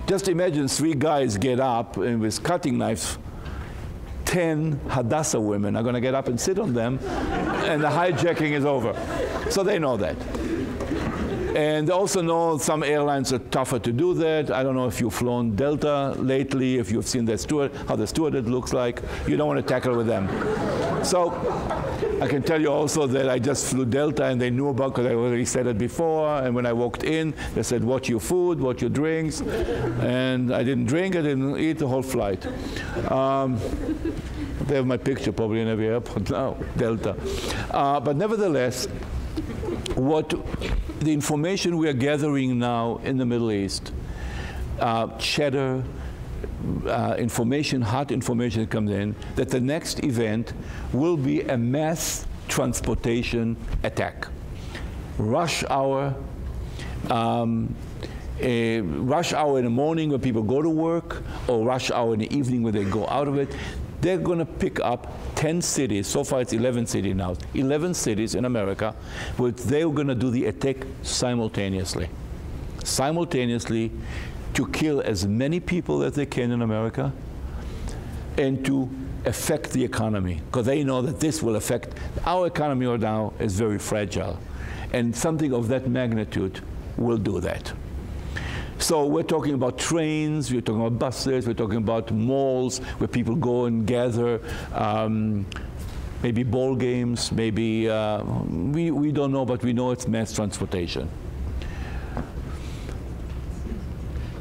Just imagine three guys get up and with cutting knives, ten Hadassah women are going to get up and sit on them, and the hijacking is over. So they know that. And they also know some airlines are tougher to do that. I don't know if you've flown Delta lately, if you've seen their steward, how the stewardess looks like. You don't want to tackle with them. So I can tell you also that I just flew Delta, and they knew about, because I already said it before. And when I walked in, they said, "What your food? What your drinks?" And I didn't drink. I didn't eat the whole flight. Um, they have my picture probably in every airport now, Delta. Uh, but nevertheless, what the information we are gathering now in the Middle East, uh, chatter. Uh, information, hot information that comes in, that the next event will be a mass transportation attack. Rush hour, um, Uh, rush hour in the morning when people go to work, or rush hour in the evening when they go out of it, they're going to pick up ten cities. So far it's eleven cities now. eleven cities in America where they're going to do the attack simultaneously. Simultaneously to kill as many people as they can in America and to affect the economy, because they know that this will affect our economy right now is very fragile. And something of that magnitude will do that. So we're talking about trains, we're talking about buses, we're talking about malls where people go and gather, um, maybe ball games, maybe, uh, we, we don't know, but we know it's mass transportation.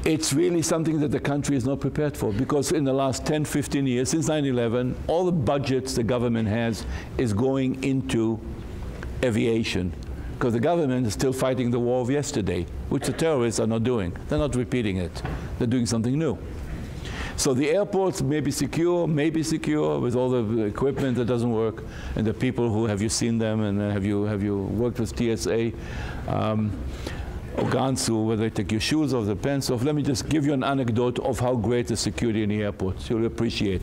It's really something that the country is not prepared for, because in the last ten, fifteen years, since nine eleven, all the budgets the government has is going into aviation, because the government is still fighting the war of yesterday, which the terrorists are not doing. They're not repeating it. They're doing something new. So the airports may be secure, may be secure with all the equipment that doesn't work, and the people who, have you seen them, and have you, have you worked with T S A? Um, or Gansu, where they take your shoes off, the pants off. Let me just give you an anecdote of how great the security in the airports. You'll appreciate.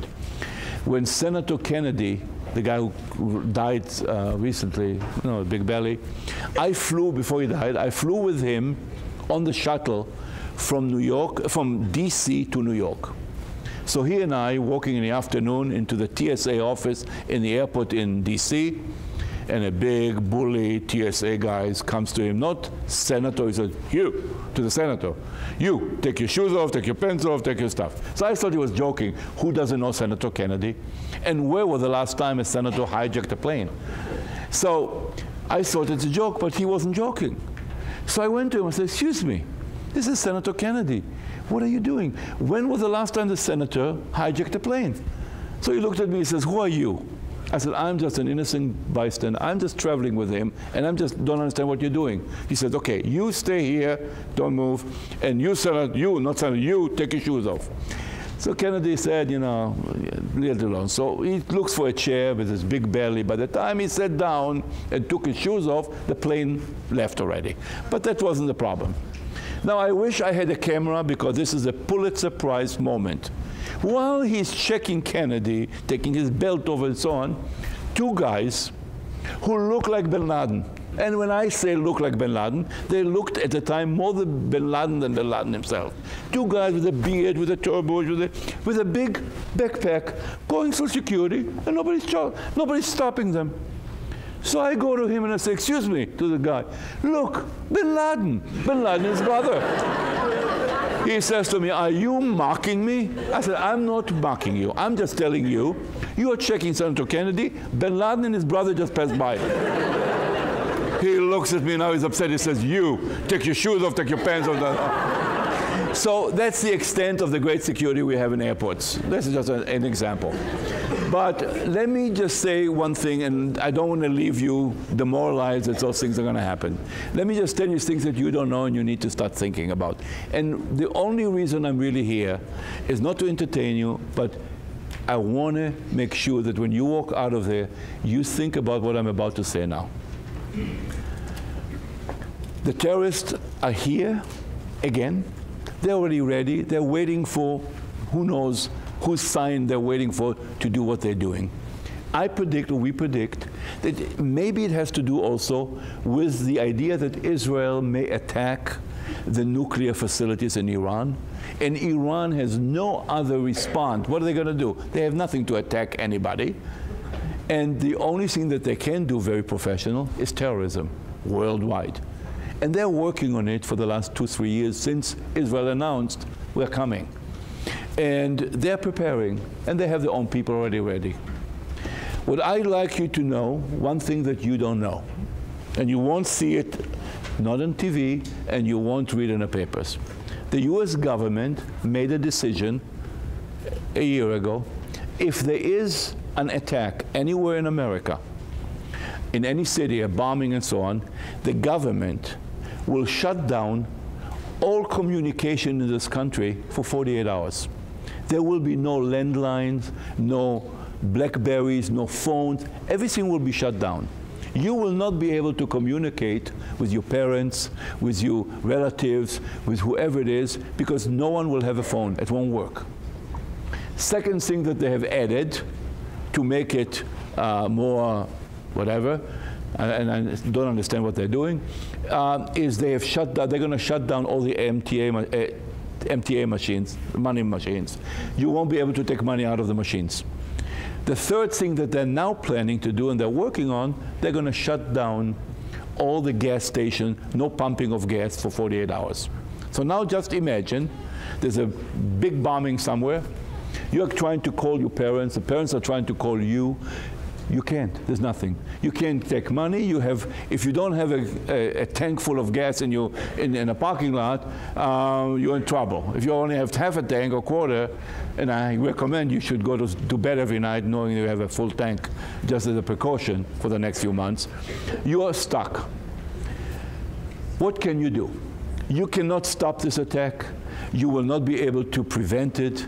When Senator Kennedy, the guy who died uh, recently, you know, big belly. I flew, before he died, I flew with him on the shuttle from New York, from D C to New York. So he and I walking in the afternoon into the T S A office in the airport in D C, and a big bully T S A guy comes to him, not senator, he said, you, to the senator, you, take your shoes off, take your pants off, take your stuff. So I thought he was joking. Who doesn't know Senator Kennedy? And where was the last time a senator hijacked a plane? So I thought it's a joke, but he wasn't joking. So I went to him and said, excuse me, this is Senator Kennedy. What are you doing? When was the last time the senator hijacked a plane? So he looked at me and says, who are you? I said, I'm just an innocent bystander. I'm just traveling with him, and I just don't understand what you're doing. He said, okay, you stay here, don't move, and you, Senator, you, not Senator, you, take your shoes off. So Kennedy said, you know, leave it alone. So he looks for a chair with his big belly. By the time he sat down and took his shoes off, the plane left already. But that wasn't the problem. Now, I wish I had a camera, because this is a Pulitzer Prize moment. While he's checking Kennedy, taking his belt off and so on, two guys who look like bin Laden. And when I say look like bin Laden, they looked at the time more than bin Laden than bin Laden himself. Two guys with a beard, with a turban, with a, with a big backpack, going through security, and nobody's, nobody's stopping them. So I go to him and I say, excuse me, to the guy, look, bin Laden, bin Laden is brother. He says to me, are you mocking me? I said, I'm not mocking you. I'm just telling you, you are checking Senator Kennedy. Bin Laden and his brother just passed by. He looks at me, now he's upset. He says, you, take your shoes off, take your pants off. So that's the extent of the great security we have in airports. This is just an, an example. But let me just say one thing, and I don't want to leave you demoralized that those things are going to happen. Let me just tell you things that you don't know and you need to start thinking about. And the only reason I'm really here is not to entertain you, but I want to make sure that when you walk out of there, you think about what I'm about to say now. The terrorists are here again. They're already ready. They're waiting for who knows whose sign they're waiting for to do what they're doing. I predict, or we predict, that maybe it has to do also with the idea that Israel may attack the nuclear facilities in Iran, and Iran has no other response. What are they going to do? They have nothing to attack anybody, and the only thing that they can do very professional is terrorism worldwide. And they're working on it for the last two, three years since Israel announced, we're coming. And they're preparing, and they have their own people already ready. What I'd like you to know, one thing that you don't know, and you won't see it, not on T V, and you won't read in the papers. The U S government made a decision a year ago, if there is an attack anywhere in America, in any city, a bombing and so on, the government will shut down all communication in this country for forty-eight hours. There will be no landlines, no Blackberries, no phones. Everything will be shut down. you will not be able to communicate with your parents, with your relatives, with whoever it is, because no one will have a phone. It won't work. Second thing that they have added to make it uh, more whatever, and I don't understand what they're doing, uh, is they have shut down, they're going to shut down all the M T A, M T A machines, money machines. You won't be able to take money out of the machines. The third thing that they're now planning to do and they're working on, they're going to shut down all the gas stations, no pumping of gas for forty-eight hours. So now just imagine there's a big bombing somewhere. You're trying to call your parents. The parents are trying to call you. You can't. There's nothing. You can't take money. You have, if you don't have a, a, a tank full of gas in, your, in, in a parking lot, uh, you're in trouble. If you only have half a tank or quarter, and I recommend you should go to, to bed every night knowing you have a full tank just as a precaution for the next few months, you are stuck. What can you do? You cannot stop this attack. You will not be able to prevent it.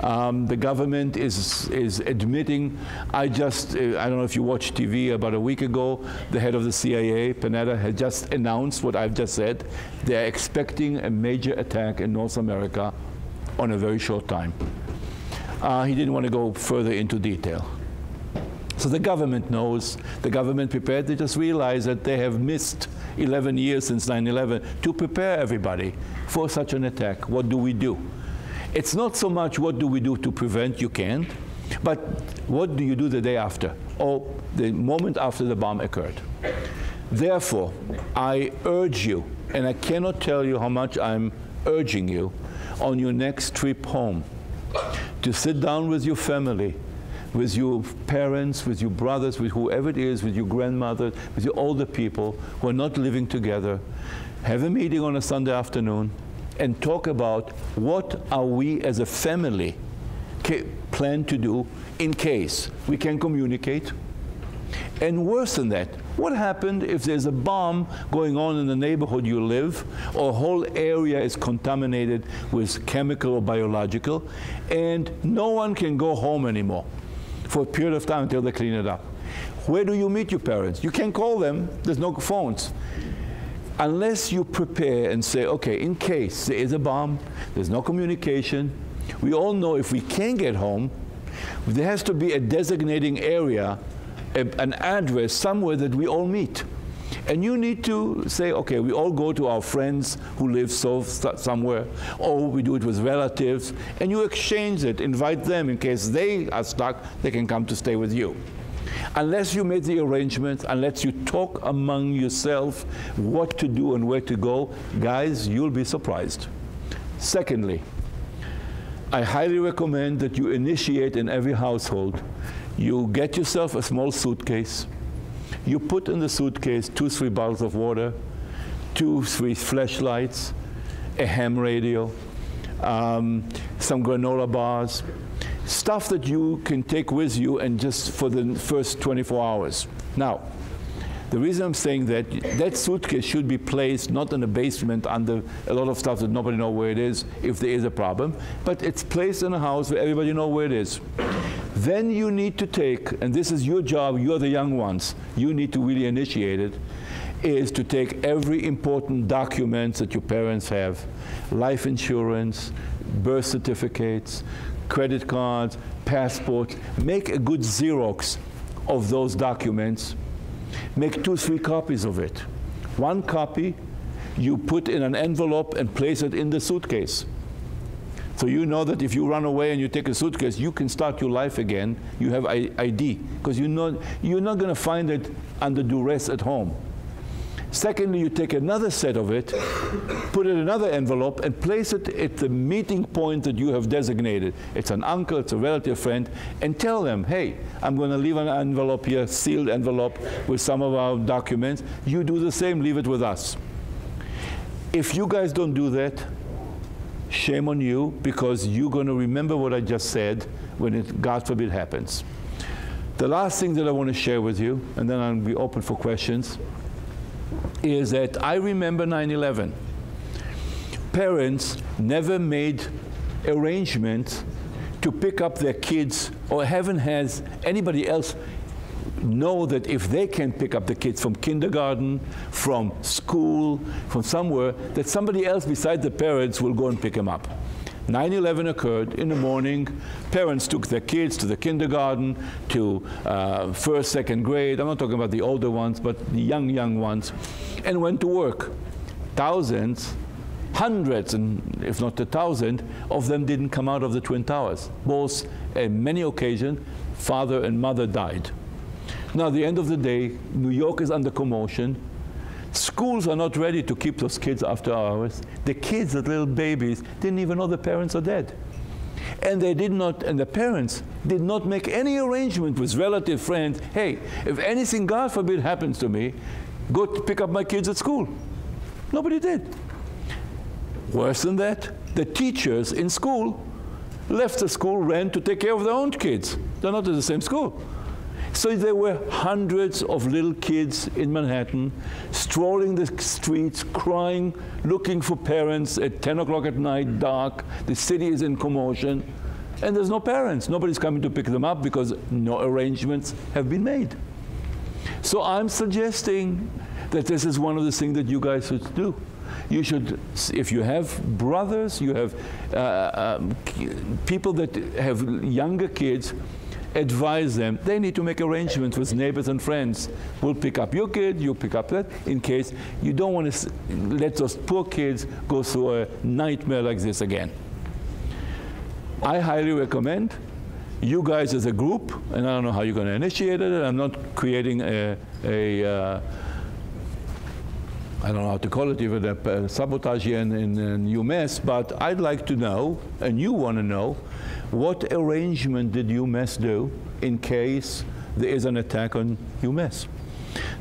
Um, the government is, is admitting, I just, uh, I don't know if you watched T V about a week ago, the head of the C I A, Panetta, had just announced what I've just said. They're expecting a major attack in North America on a very short time. Uh, he didn't want to go further into detail. So the government knows, the government prepared, they just realized that they have missed eleven years since nine eleven to prepare everybody for such an attack. What do we do? It's not so much what do we do to prevent, you can't, but what do you do the day after, or the moment after the bomb occurred. Therefore, I urge you, and I cannot tell you how much I'm urging you, on your next trip home, to sit down with your family, with your parents, with your brothers, with whoever it is, with your grandmother, with your older people who are not living together, have a meeting on a Sunday afternoon, and talk about what are we as a family plan to do in case we can communicate. And worse than that, what happened if there's a bomb going on in the neighborhood you live, or a whole area is contaminated with chemical or biological, and no one can go home anymore for a period of time until they clean it up? Where do you meet your parents? You can't call them, there's no phones. Unless you prepare and say, okay, in case there is a bomb, there's no communication, we all know if we can get home, there has to be a designating area, a, an address somewhere that we all meet. And you need to say, okay, we all go to our friends who live so, somewhere, or we do it with relatives, and you exchange it, invite them in case they are stuck, they can come to stay with you. Unless you make the arrangements, unless you talk among yourself what to do and where to go, guys, you'll be surprised. Secondly, I highly recommend that you initiate in every household. You get yourself a small suitcase. You put in the suitcase two, three bottles of water, two, three flashlights, a ham radio, um, some granola bars, stuff that you can take with you and just for the first twenty-four hours. Now, the reason I'm saying that, that suitcase should be placed not in a basement under a lot of stuff that nobody knows where it is if there is a problem, but it's placed in a house where everybody knows where it is. Then you need to take, and this is your job, you're the young ones, you need to really initiate it, is to take every important document that your parents have, life insurance, birth certificates, credit cards, passports, make a good Xerox of those documents. Make two, three copies of it. One copy you put in an envelope and place it in the suitcase. So you know that if you run away and you take a suitcase, you can start your life again. You have I D, because you know, you're not going to find it under duress at home. Secondly, you take another set of it, put it in another envelope, and place it at the meeting point that you have designated. It's an uncle, it's a relative, friend, and tell them, hey, I'm going to leave an envelope here, sealed envelope with some of our documents. You do the same, leave it with us. If you guys don't do that, shame on you, because you're going to remember what I just said when it, God forbid, happens. The last thing that I want to share with you, and then I'll be open for questions, is that I remember nine eleven. Parents never made arrangements to pick up their kids, or haven't had anybody else know that if they can pick up the kids from kindergarten, from school, from somewhere, that somebody else besides the parents will go and pick them up. nine eleven occurred in the morning. Parents took their kids to the kindergarten, to uh, first, second grade. I'm not talking about the older ones, but the young, young ones, and went to work. Thousands, hundreds, and if not a thousand, of them didn't come out of the Twin Towers. Both, on many occasions, father and mother died. Now, at the end of the day, New York is under commotion. Schools are not ready to keep those kids after hours. The kids, the little babies, didn't even know the parents are dead. And they did not, and the parents did not make any arrangement with relative friends. Hey, if anything, God forbid, happens to me, go to pick up my kids at school. Nobody did. Worse than that, the teachers in school left the school, ran to take care of their own kids. They're not at the same school. So there were hundreds of little kids in Manhattan strolling the streets, crying, looking for parents at ten o'clock at night, dark. The city is in commotion. And there's no parents. Nobody's coming to pick them up because no arrangements have been made. So I'm suggesting that this is one of the things that you guys should do. You should, if you have brothers, you have uh, um, people that have younger kids, advise them. They need to make arrangements with neighbors and friends. We'll pick up your kid, you pick up that, in case you don't want to let those poor kids go through a nightmare like this again. I highly recommend you guys as a group, and I don't know how you're going to initiate it, I'm not creating a, a uh, I don't know how to call it, even a, a sabotage here in, in, in UMass, but I'd like to know, and you want to know, what arrangement did UMass do in case there is an attack on UMass?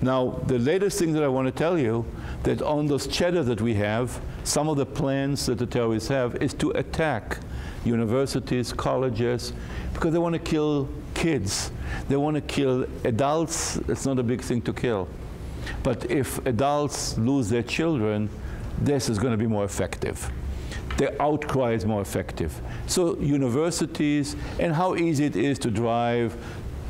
Now, the latest thing that I want to tell you, that on those cheddar that we have, some of the plans that the terrorists have is to attack universities, colleges, because they want to kill kids. They want to kill adults. It's not a big thing to kill. But if adults lose their children, this is going to be more effective. The outcry is more effective. So universities, and how easy it is to drive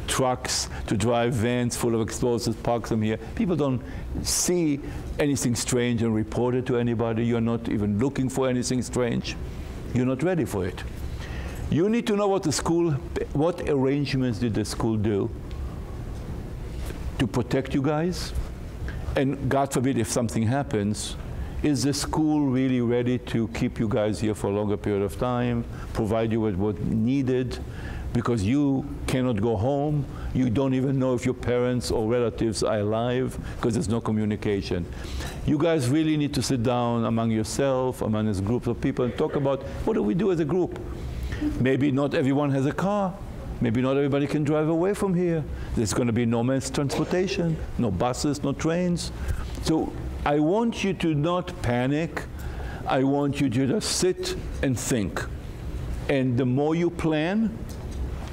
trucks, to drive vans full of explosives, park them here. People don't see anything strange and report it to anybody. You're not even looking for anything strange. You're not ready for it. You need to know what the school, what arrangements did the school do to protect you guys? And God forbid, if something happens, is the school really ready to keep you guys here for a longer period of time, provide you with what's needed? Because you cannot go home. You don't even know if your parents or relatives are alive because there's no communication. You guys really need to sit down among yourself, among this group of people, and talk about what do we do as a group? Maybe not everyone has a car. Maybe not everybody can drive away from here. There's going to be no mass transportation, no buses, no trains. So I want you to not panic. I want you to just sit and think. And the more you plan,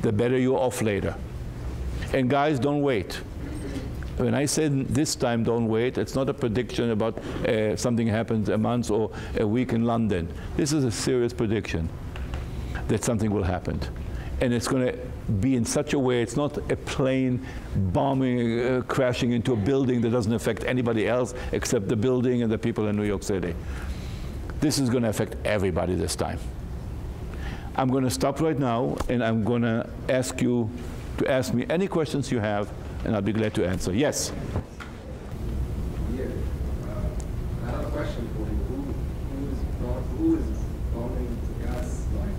the better you're off later. And guys, don't wait. When I said this time don't wait, it's not a prediction about uh, something happens a month or a week in London. This is a serious prediction that something will happen. And it's going to be in such a way, it's not a plane bombing, uh, crashing into a building that doesn't affect anybody else except the building and the people in New York City. This is going to affect everybody this time. I'm going to stop right now, and I'm going to ask you to ask me any questions you have, and I'll be glad to answer. Yes? Yeah. Uh, I have a question for you. Who, who is bombing the gas line?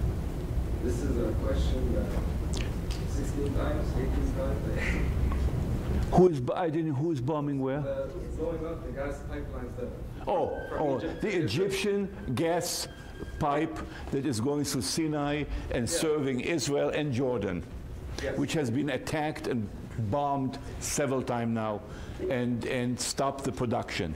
This is a question that sixteen times, eighteen times. Who is, I didn't, who is bombing where? The, blowing up the gas pipelines that oh, oh Egypt, the Egyptian Egypt. gas pipe that is going through Sinai and yeah. serving Israel and Jordan, yes. which has been attacked and bombed several times now and, and stopped the production.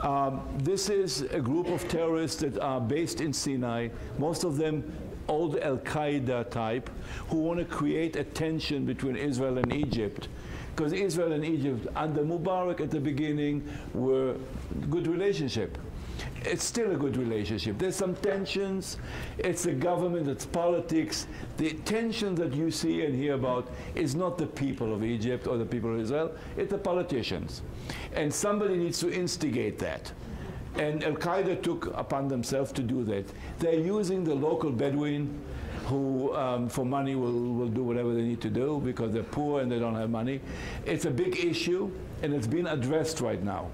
Um, this is a group of terrorists that are based in Sinai, most of them old Al-Qaeda type, who want to create a tension between Israel and Egypt. Because Israel and Egypt, under Mubarak at the beginning, were good relationship. It's still a good relationship. There's some tensions. It's the government, it's politics. The tension that you see and hear about is not the people of Egypt or the people of Israel, it's the politicians. And somebody needs to instigate that. And Al-Qaeda took upon themselves to do that. They're using the local Bedouin who, um, for money, will, will do whatever they need to do because they're poor and they don't have money. It's a big issue, and it's been addressed right now.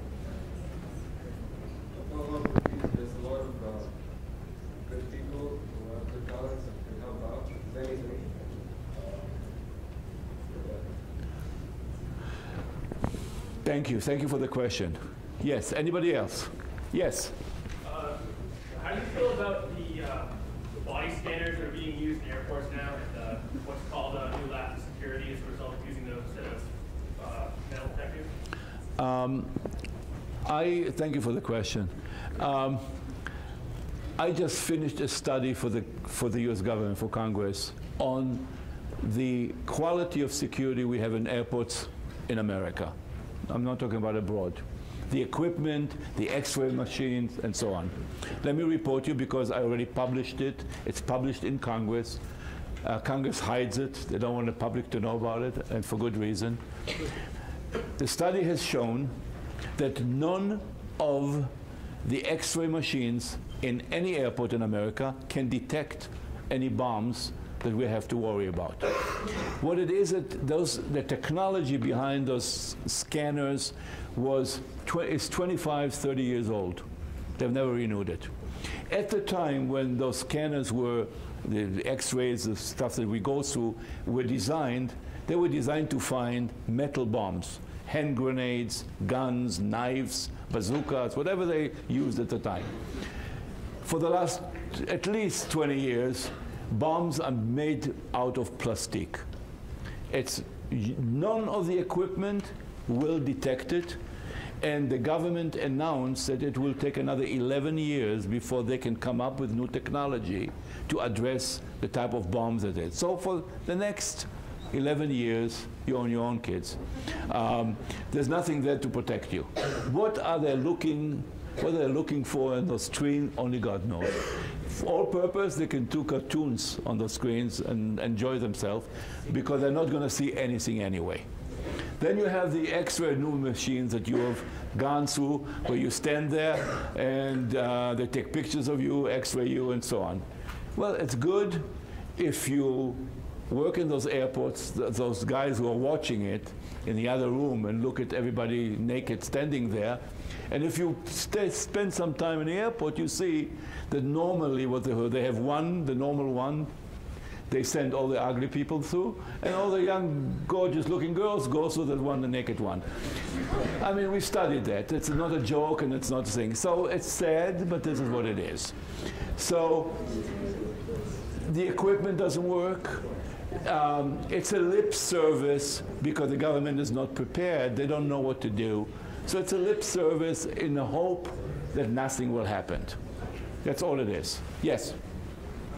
Thank you. Thank you for the question. Yes. Anybody else? Yes. Uh, how do you feel about the, uh, the body scanners that are being used in airports now, and uh, what's called a new lack of security as a result of using those instead of uh, metal detectors? Um, I thank you for the question. Um, I just finished a study for the for the U S government, for Congress, on the quality of security we have in airports in America. I'm not talking about abroad. The equipment, the x-ray machines, and so on. Let me report you because I already published it. It's published in Congress. Uh, Congress hides it. They don't want the public to know about it, and for good reason. The study has shown that none of the x-ray machines in any airport in America can detect any bombs that we have to worry about. What it is that those, the technology behind those scanners was tw is twenty-five, thirty years old. They've never renewed it. At the time when those scanners were, the, the x-rays, the stuff that we go through, were designed, they were designed to find metal bombs, hand grenades, guns, knives, bazookas, whatever they used at the time. For the last at least twenty years, bombs are made out of plastic. It's, none of the equipment will detect it, and the government announced that it will take another eleven years before they can come up with new technology to address the type of bombs that it is. So for the next eleven years, you're on your own, kids. Um, there's nothing there to protect you. What are they looking What they're looking for on those screens, only God knows. For all purpose, they can do cartoons on those screens and enjoy themselves because they're not going to see anything anyway. Then you have the x-ray new machines that you have gone through, where you stand there and uh, they take pictures of you, x-ray you, and so on. Well, it's good if you work in those airports, th those guys who are watching it in the other room and look at everybody naked standing there. And if you stay, spend some time in the airport, you see that normally what they, they have one, the normal one, they send all the ugly people through, and all the young, gorgeous-looking girls go through that one, the naked one. I mean, we studied that. It's not a joke, and it's not a thing. So it's sad, but this is what it is. So the equipment doesn't work. Um, it's a lip service because the government is not prepared. They don't know what to do. So it's a lip service in the hope that nothing will happen. That's all it is. Yes?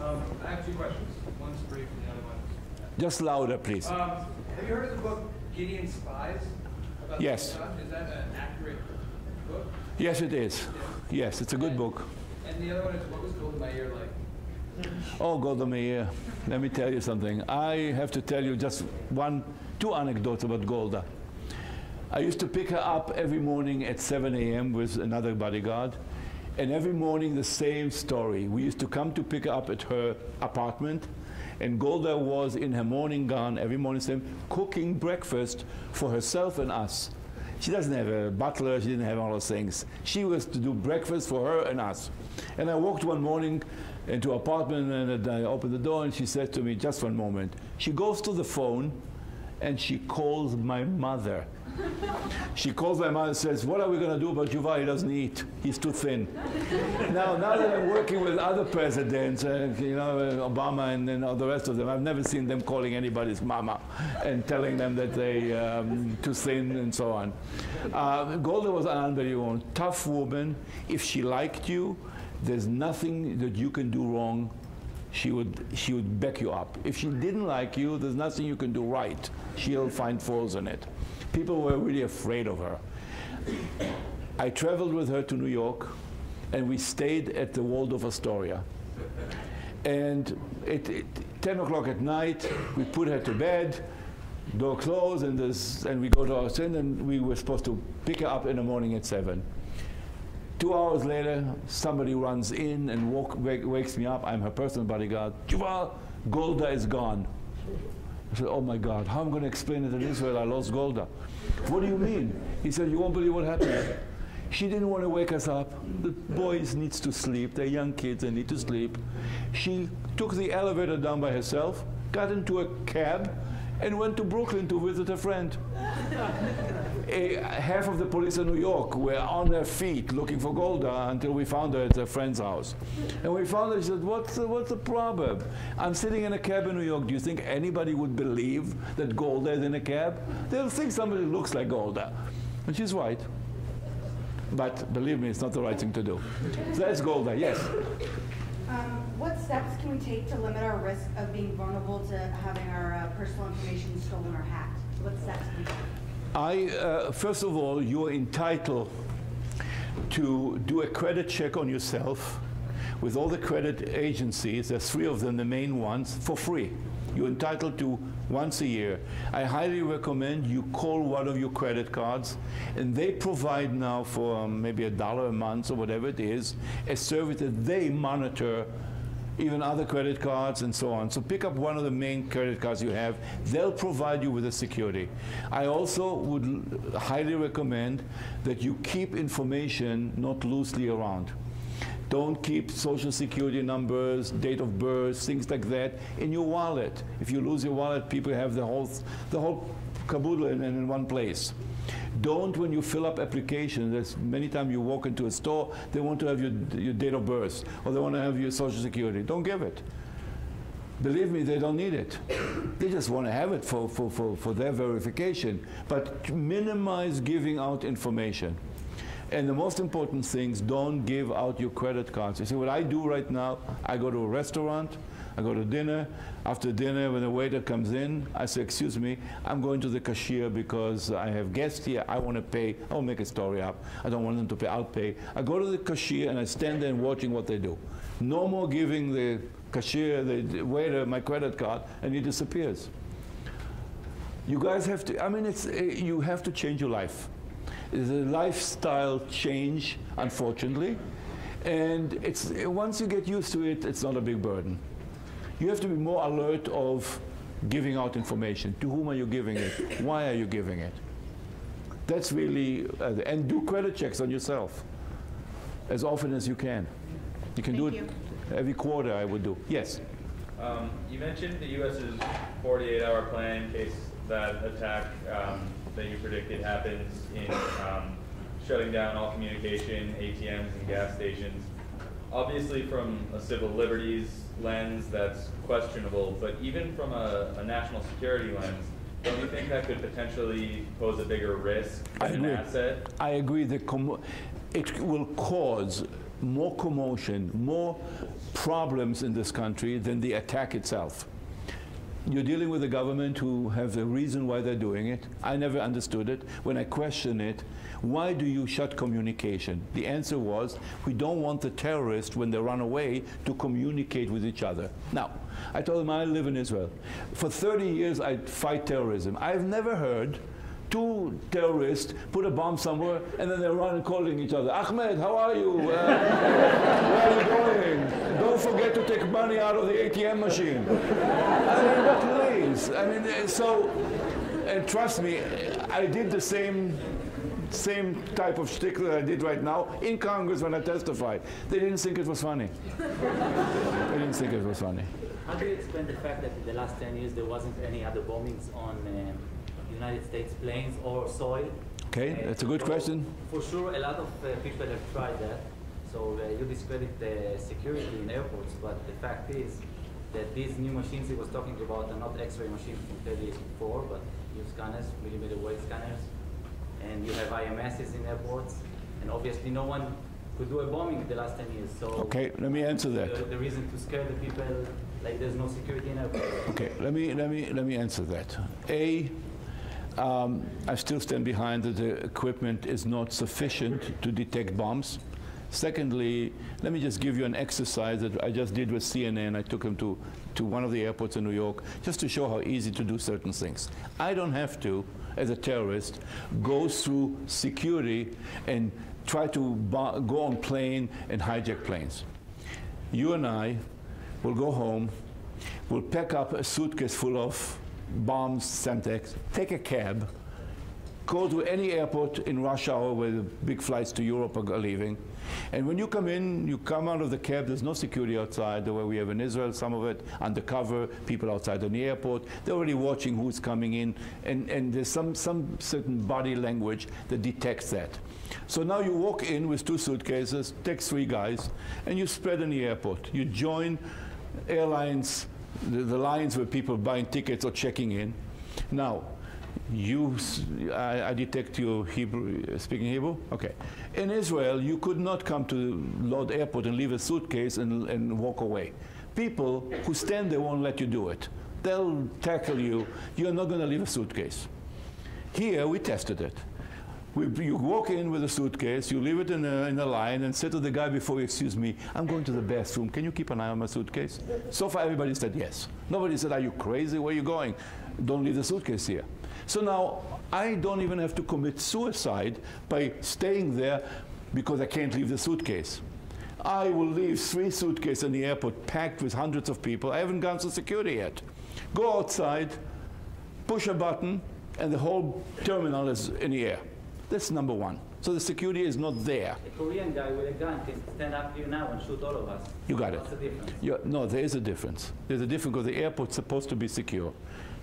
Um, I have two questions. One's brief and the other one's... Just louder, please. Um, have you heard of the book Gideon Spies? About yes. Stuff? Is that an accurate book? Yes, it is. Yeah. Yes, it's a good and, book. And the other one is, what was Golda Meir like? Oh, Golda Meir. Let me tell you something. I have to tell you just one, two anecdotes about Golda. I used to pick her up every morning at seven A M with another bodyguard, and every morning the same story. We used to come to pick her up at her apartment, and Golda was in her morning gown every morning, same, cooking breakfast for herself and us. She doesn't have a butler, she didn't have all those things. She was to do breakfast for her and us. And I walked one morning into her apartment, and I opened the door, and she said to me, just one moment. She goes to the phone, and she calls my mother. She calls my mother and says, what are we going to do about Juval? He doesn't eat. He's too thin. Now, now that I'm working with other presidents, uh, you know, uh, Obama and, and all the rest of them, I've never seen them calling anybody's mama and telling them that they're um, too thin and so on. Uh, Golda was an unbelievable, tough woman. If she liked you, there's nothing that you can do wrong. She would, she would back you up. If she didn't like you, there's nothing you can do right. She'll find flaws in it. People were really afraid of her. I traveled with her to New York, and we stayed at the Waldorf Astoria. And at ten o'clock at night, we put her to bed, door closed, and, and we go to our tent, and we were supposed to pick her up in the morning at seven. Two hours later, somebody runs in and woke, wake, wakes me up. I'm her personal bodyguard. Juval, Golda is gone. I said, oh my God, how am I going to explain it in Israel? I lost Golda. What do you mean? He said, you won't believe what happened. She didn't want to wake us up. The boys need to sleep. They're young kids. They need to sleep. She took the elevator down by herself, got into a cab, and went to Brooklyn to visit a friend. a, half of the police in New York were on their feet looking for Golda until we found her at a friend's house. And we found her. She said, what's the, what's the problem? I'm sitting in a cab in New York. Do you think anybody would believe that Golda is in a cab? They'll think somebody looks like Golda. And she's white. But believe me, it's not the right thing to do. So that's Golda, yes? Um, what steps can we take to limit our risk of being vulnerable to having our uh, personal information stolen or hacked? What steps can we take? I, uh, first of all, you are entitled to do a credit check on yourself with all the credit agencies, there's three of them, the main ones, for free. You're entitled to once a year. I highly recommend you call one of your credit cards, and they provide now for um, maybe a dollar a month or whatever it is, a service that they monitor even other credit cards and so on. So pick up one of the main credit cards you have. They'll provide you with a security. I also would highly recommend that you keep information not loosely around. Don't keep social security numbers, date of birth, things like that in your wallet. If you lose your wallet, people have the whole, the whole caboodle in, in one place. Don't, when you fill up applications, many times you walk into a store, they want to have your, your date of birth, or they want to have your social security. Don't give it. Believe me, they don't need it. They just want to have it for, for, for, for their verification. But minimize giving out information. And the most important things, don't give out your credit cards. You see, what I do right now, I go to a restaurant, I go to dinner. After dinner, when the waiter comes in, I say, excuse me, I'm going to the cashier because I have guests here, I want to pay. I'll make a story up. I don't want them to pay, I'll pay. I go to the cashier and I stand there and watching what they do. No more giving the cashier, the waiter, my credit card, and he disappears. You guys have to, I mean, it's, uh, you have to change your life. It's a lifestyle change, unfortunately, and it's, once you get used to it, it's not a big burden. You have to be more alert of giving out information. To whom are you giving it? Why are you giving it? That's really, uh, and do credit checks on yourself as often as you can. You can Thank do it you. every quarter, I would do. Yes? Um, you mentioned the U S's forty-eight hour plan in case that attack um, that you predicted happens in um, shutting down all communication, A T Ms, and gas stations. Obviously, from a civil liberties lens, that's questionable, but even from a, a national security lens, don't you think that could potentially pose a bigger risk as an asset? I agree. The com it will cause more commotion, more problems in this country than the attack itself. You're dealing with a government who have a reason why they're doing it. I never understood it. When I question it, why do you shut communication? The answer was, we don't want the terrorists, when they run away, to communicate with each other. Now, I told them I live in Israel. For thirty years, I fight terrorism. I've never heard two terrorists put a bomb somewhere, and then they run and calling each other. Ahmed, how are you? Uh, where are you going? Don't forget to take money out of the A T M machine. I mean, what lays? I mean, so, and trust me, I did the same, same type of shtick that I did right now in Congress when I testified. They didn't think it was funny. They didn't think it was funny. How do you explain the fact that in the last ten years there wasn't any other bombings on um, United States plains or soil? Okay, uh, that's a good so question. For sure, a lot of uh, people have tried that. So uh, you discredit the security in airports, but the fact is that these new machines he was talking about are not X-ray machines from thirty-four, but new scanners, millimeter wave scanners, and you have I M Ss in airports, and obviously no one could do a bombing in the last ten years. So okay, let me answer that. The, the reason to scare the people, like there's no security in airports. Okay, let me let me let me answer that. A Um, I still stand behind that the equipment is not sufficient to detect bombs. Secondly, let me just give you an exercise that I just did with C N N. I took them to, to one of the airports in New York just to show how easy to do certain things. I don't have to, as a terrorist, go through security and try to go on plane and hijack planes. You and I will go home, will pack up a suitcase full of bombs, Semtex, take a cab, go to any airport in rush hour where the big flights to Europe are leaving. And when you come in, you come out of the cab, there's no security outside, the way we have in Israel, some of it undercover, people outside on the airport. They're already watching who's coming in, and, and there's some, some certain body language that detects that. So now you walk in with two suitcases, take three guys, and you spread in the airport. You join airlines, the, the lines where people buying tickets or checking in. Now, You, I, I detect you Hebrew, speaking Hebrew? Okay. In Israel, you could not come to Lod Airport and leave a suitcase and, and walk away. People who stand there won't let you do it. They'll tackle you. You're not going to leave a suitcase. Here, we tested it. We, you walk in with a suitcase, you leave it in a, in a line, and say to the guy before you, excuse me, I'm going to the bathroom. Can you keep an eye on my suitcase? So far, everybody said yes. Nobody said, are you crazy? Where are you going? Don't leave the suitcase here. So now, I don't even have to commit suicide by staying there because I can't leave the suitcase. I will leave three suitcases in the airport packed with hundreds of people. I haven't gone through security yet. Go outside, push a button, and the whole terminal is in the air. That's number one. So the security is not there. A Korean guy with a gun can stand up to you now and shoot all of us. You got What's it. The difference? You're, no, there is a difference. There's a difference because the airport's supposed to be secure.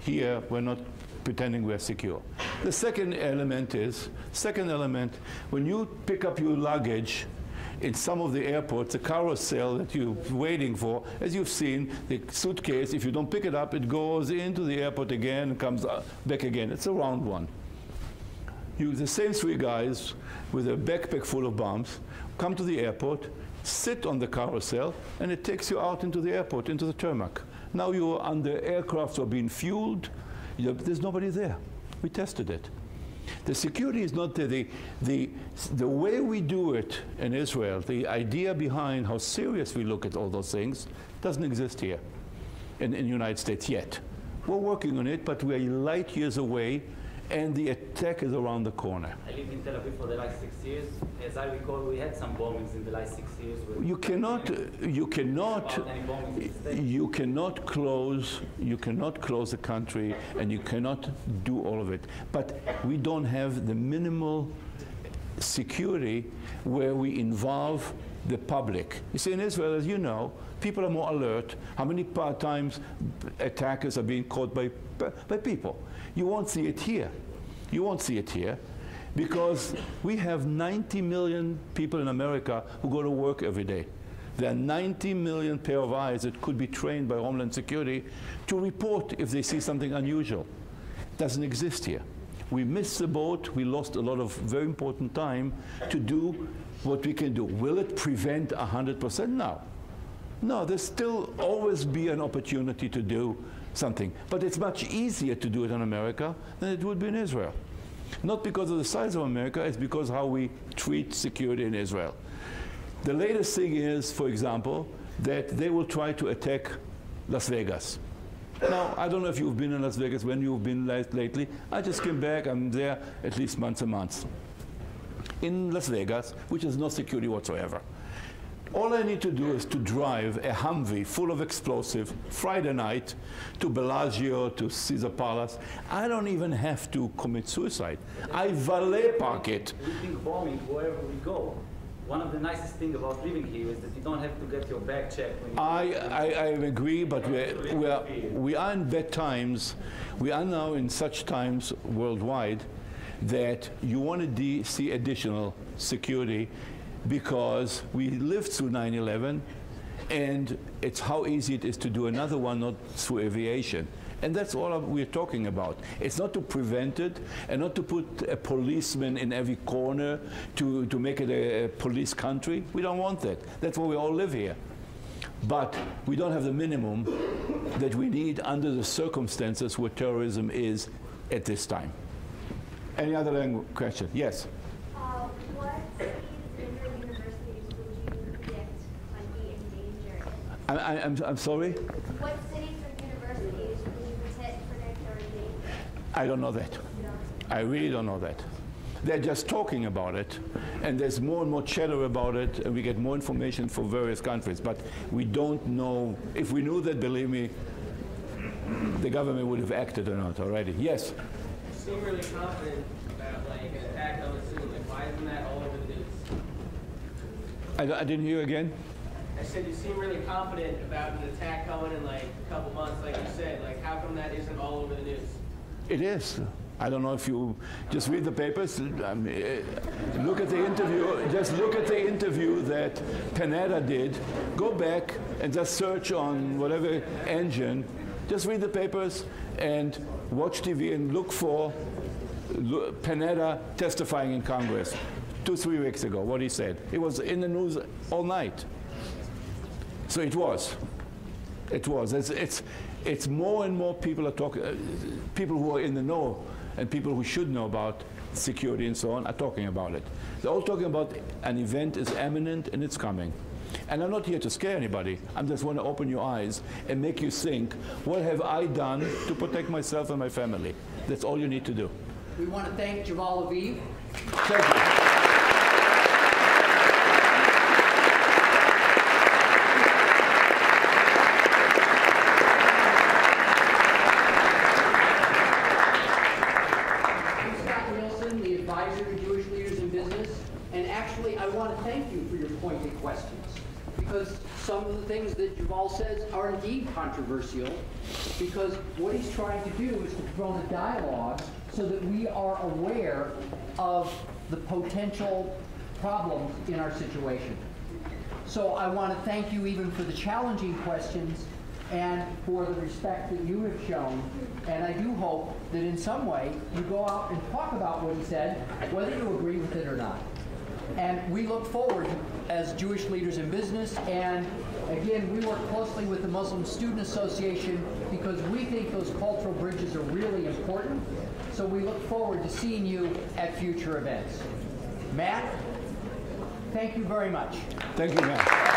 Here, we're not pretending we're secure. The second element is, second element, when you pick up your luggage in some of the airports, the carousel that you're waiting for, as you've seen, the suitcase, if you don't pick it up, it goes into the airport again and comes back again. It's a round one. You, the same three guys with a backpack full of bombs come to the airport, sit on the carousel, and it takes you out into the airport, into the tarmac. Now you're under aircraft or being fueled. There's nobody there. We tested it. The security is not there. The, the, the way we do it in Israel, the idea behind how serious we look at all those things, doesn't exist here in, in the United States yet. We're working on it, but we're light years away, and the attack is around the corner. I lived in Tel Aviv for the last six years. As I recall, we had some bombings in the last six years. You cannot, you cannot, you cannot close, you cannot close the country, and you cannot do all of it. But we don't have the minimal security where we involve the public. You see, in Israel, as you know, people are more alert. How many times attackers are being caught by, by people? You won't see it here. You won't see it here because we have ninety million people in America who go to work every day. There are ninety million pair of eyes that could be trained by Homeland Security to report if they see something unusual. It doesn't exist here. We missed the boat. We lost a lot of very important time to do what we can do. Will it prevent one hundred percent now? No, there's still always be an opportunity to do something. But it's much easier to do it in America than it would be in Israel. Not because of the size of America, it's because how we treat security in Israel. The latest thing is, for example, that they will try to attack Las Vegas. Now, I don't know if you've been in Las Vegas, when you've been lately. I just came back. I'm there at least months and months. In Las Vegas, which is no security whatsoever. All I need to do is to drive a Humvee full of explosive Friday night to Bellagio, to Caesar Palace. I don't even have to commit suicide. I valet park it. We think bombing wherever we go. One of the nicest things about living here is that you don't have to get your bag checked. When you I, I, I agree, but we're, we're, we are in bad times. We are now in such times worldwide that you want to see additional security, because we lived through nine eleven, and it's how easy it is to do another one, not through aviation. And that's all we're talking about. It's not to prevent it, and not to put a policeman in every corner to, to make it a, a police country. We don't want that. That's why we all live here. But we don't have the minimum that we need under the circumstances where terrorism is at this time. Any other question? Yes? Uh, what? I, I, I'm, I'm sorry? What cities or universities will you protect, protect or engage? I don't know that. No. I really don't know that. They're just talking about it, and there's more and more chatter about it, and we get more information from various countries, but we don't know. If we knew that, believe me, the government would have acted or not already. Yes? You seem really confident about like an attack on the city. Like, why isn't that all over the news? I, I didn't hear you again. I said you seem really confident about an attack coming in like a couple months, like you said. Like, how come that isn't all over the news? It is. I don't know if you just read the papers, I mean, look at the interview, just look at the interview that Panetta did, go back and just search on whatever engine, just read the papers and watch T V and look for Panetta testifying in Congress two, three weeks ago, what he said. It was in the news all night. So it was. It was. It's, it's, it's more and more people are talking, uh, people who are in the know and people who should know about security and so on are talking about it. They're all talking about an event is imminent and it's coming. And I'm not here to scare anybody. I just want to open your eyes and make you think, what have I done to protect myself and my family? That's all you need to do. We want to thank Juval Aviv. Thank you. Things that Juval says are indeed controversial, because what he's trying to do is to promote a dialogue so that we are aware of the potential problems in our situation. So I want to thank you even for the challenging questions and for the respect that you have shown, and I do hope that in some way you go out and talk about what he said, whether you agree with it or not. And we look forward as Jewish leaders in business, and again, we work closely with the Muslim Student Association because we think those cultural bridges are really important. So we look forward to seeing you at future events. Matt, thank you very much. Thank you, Matt.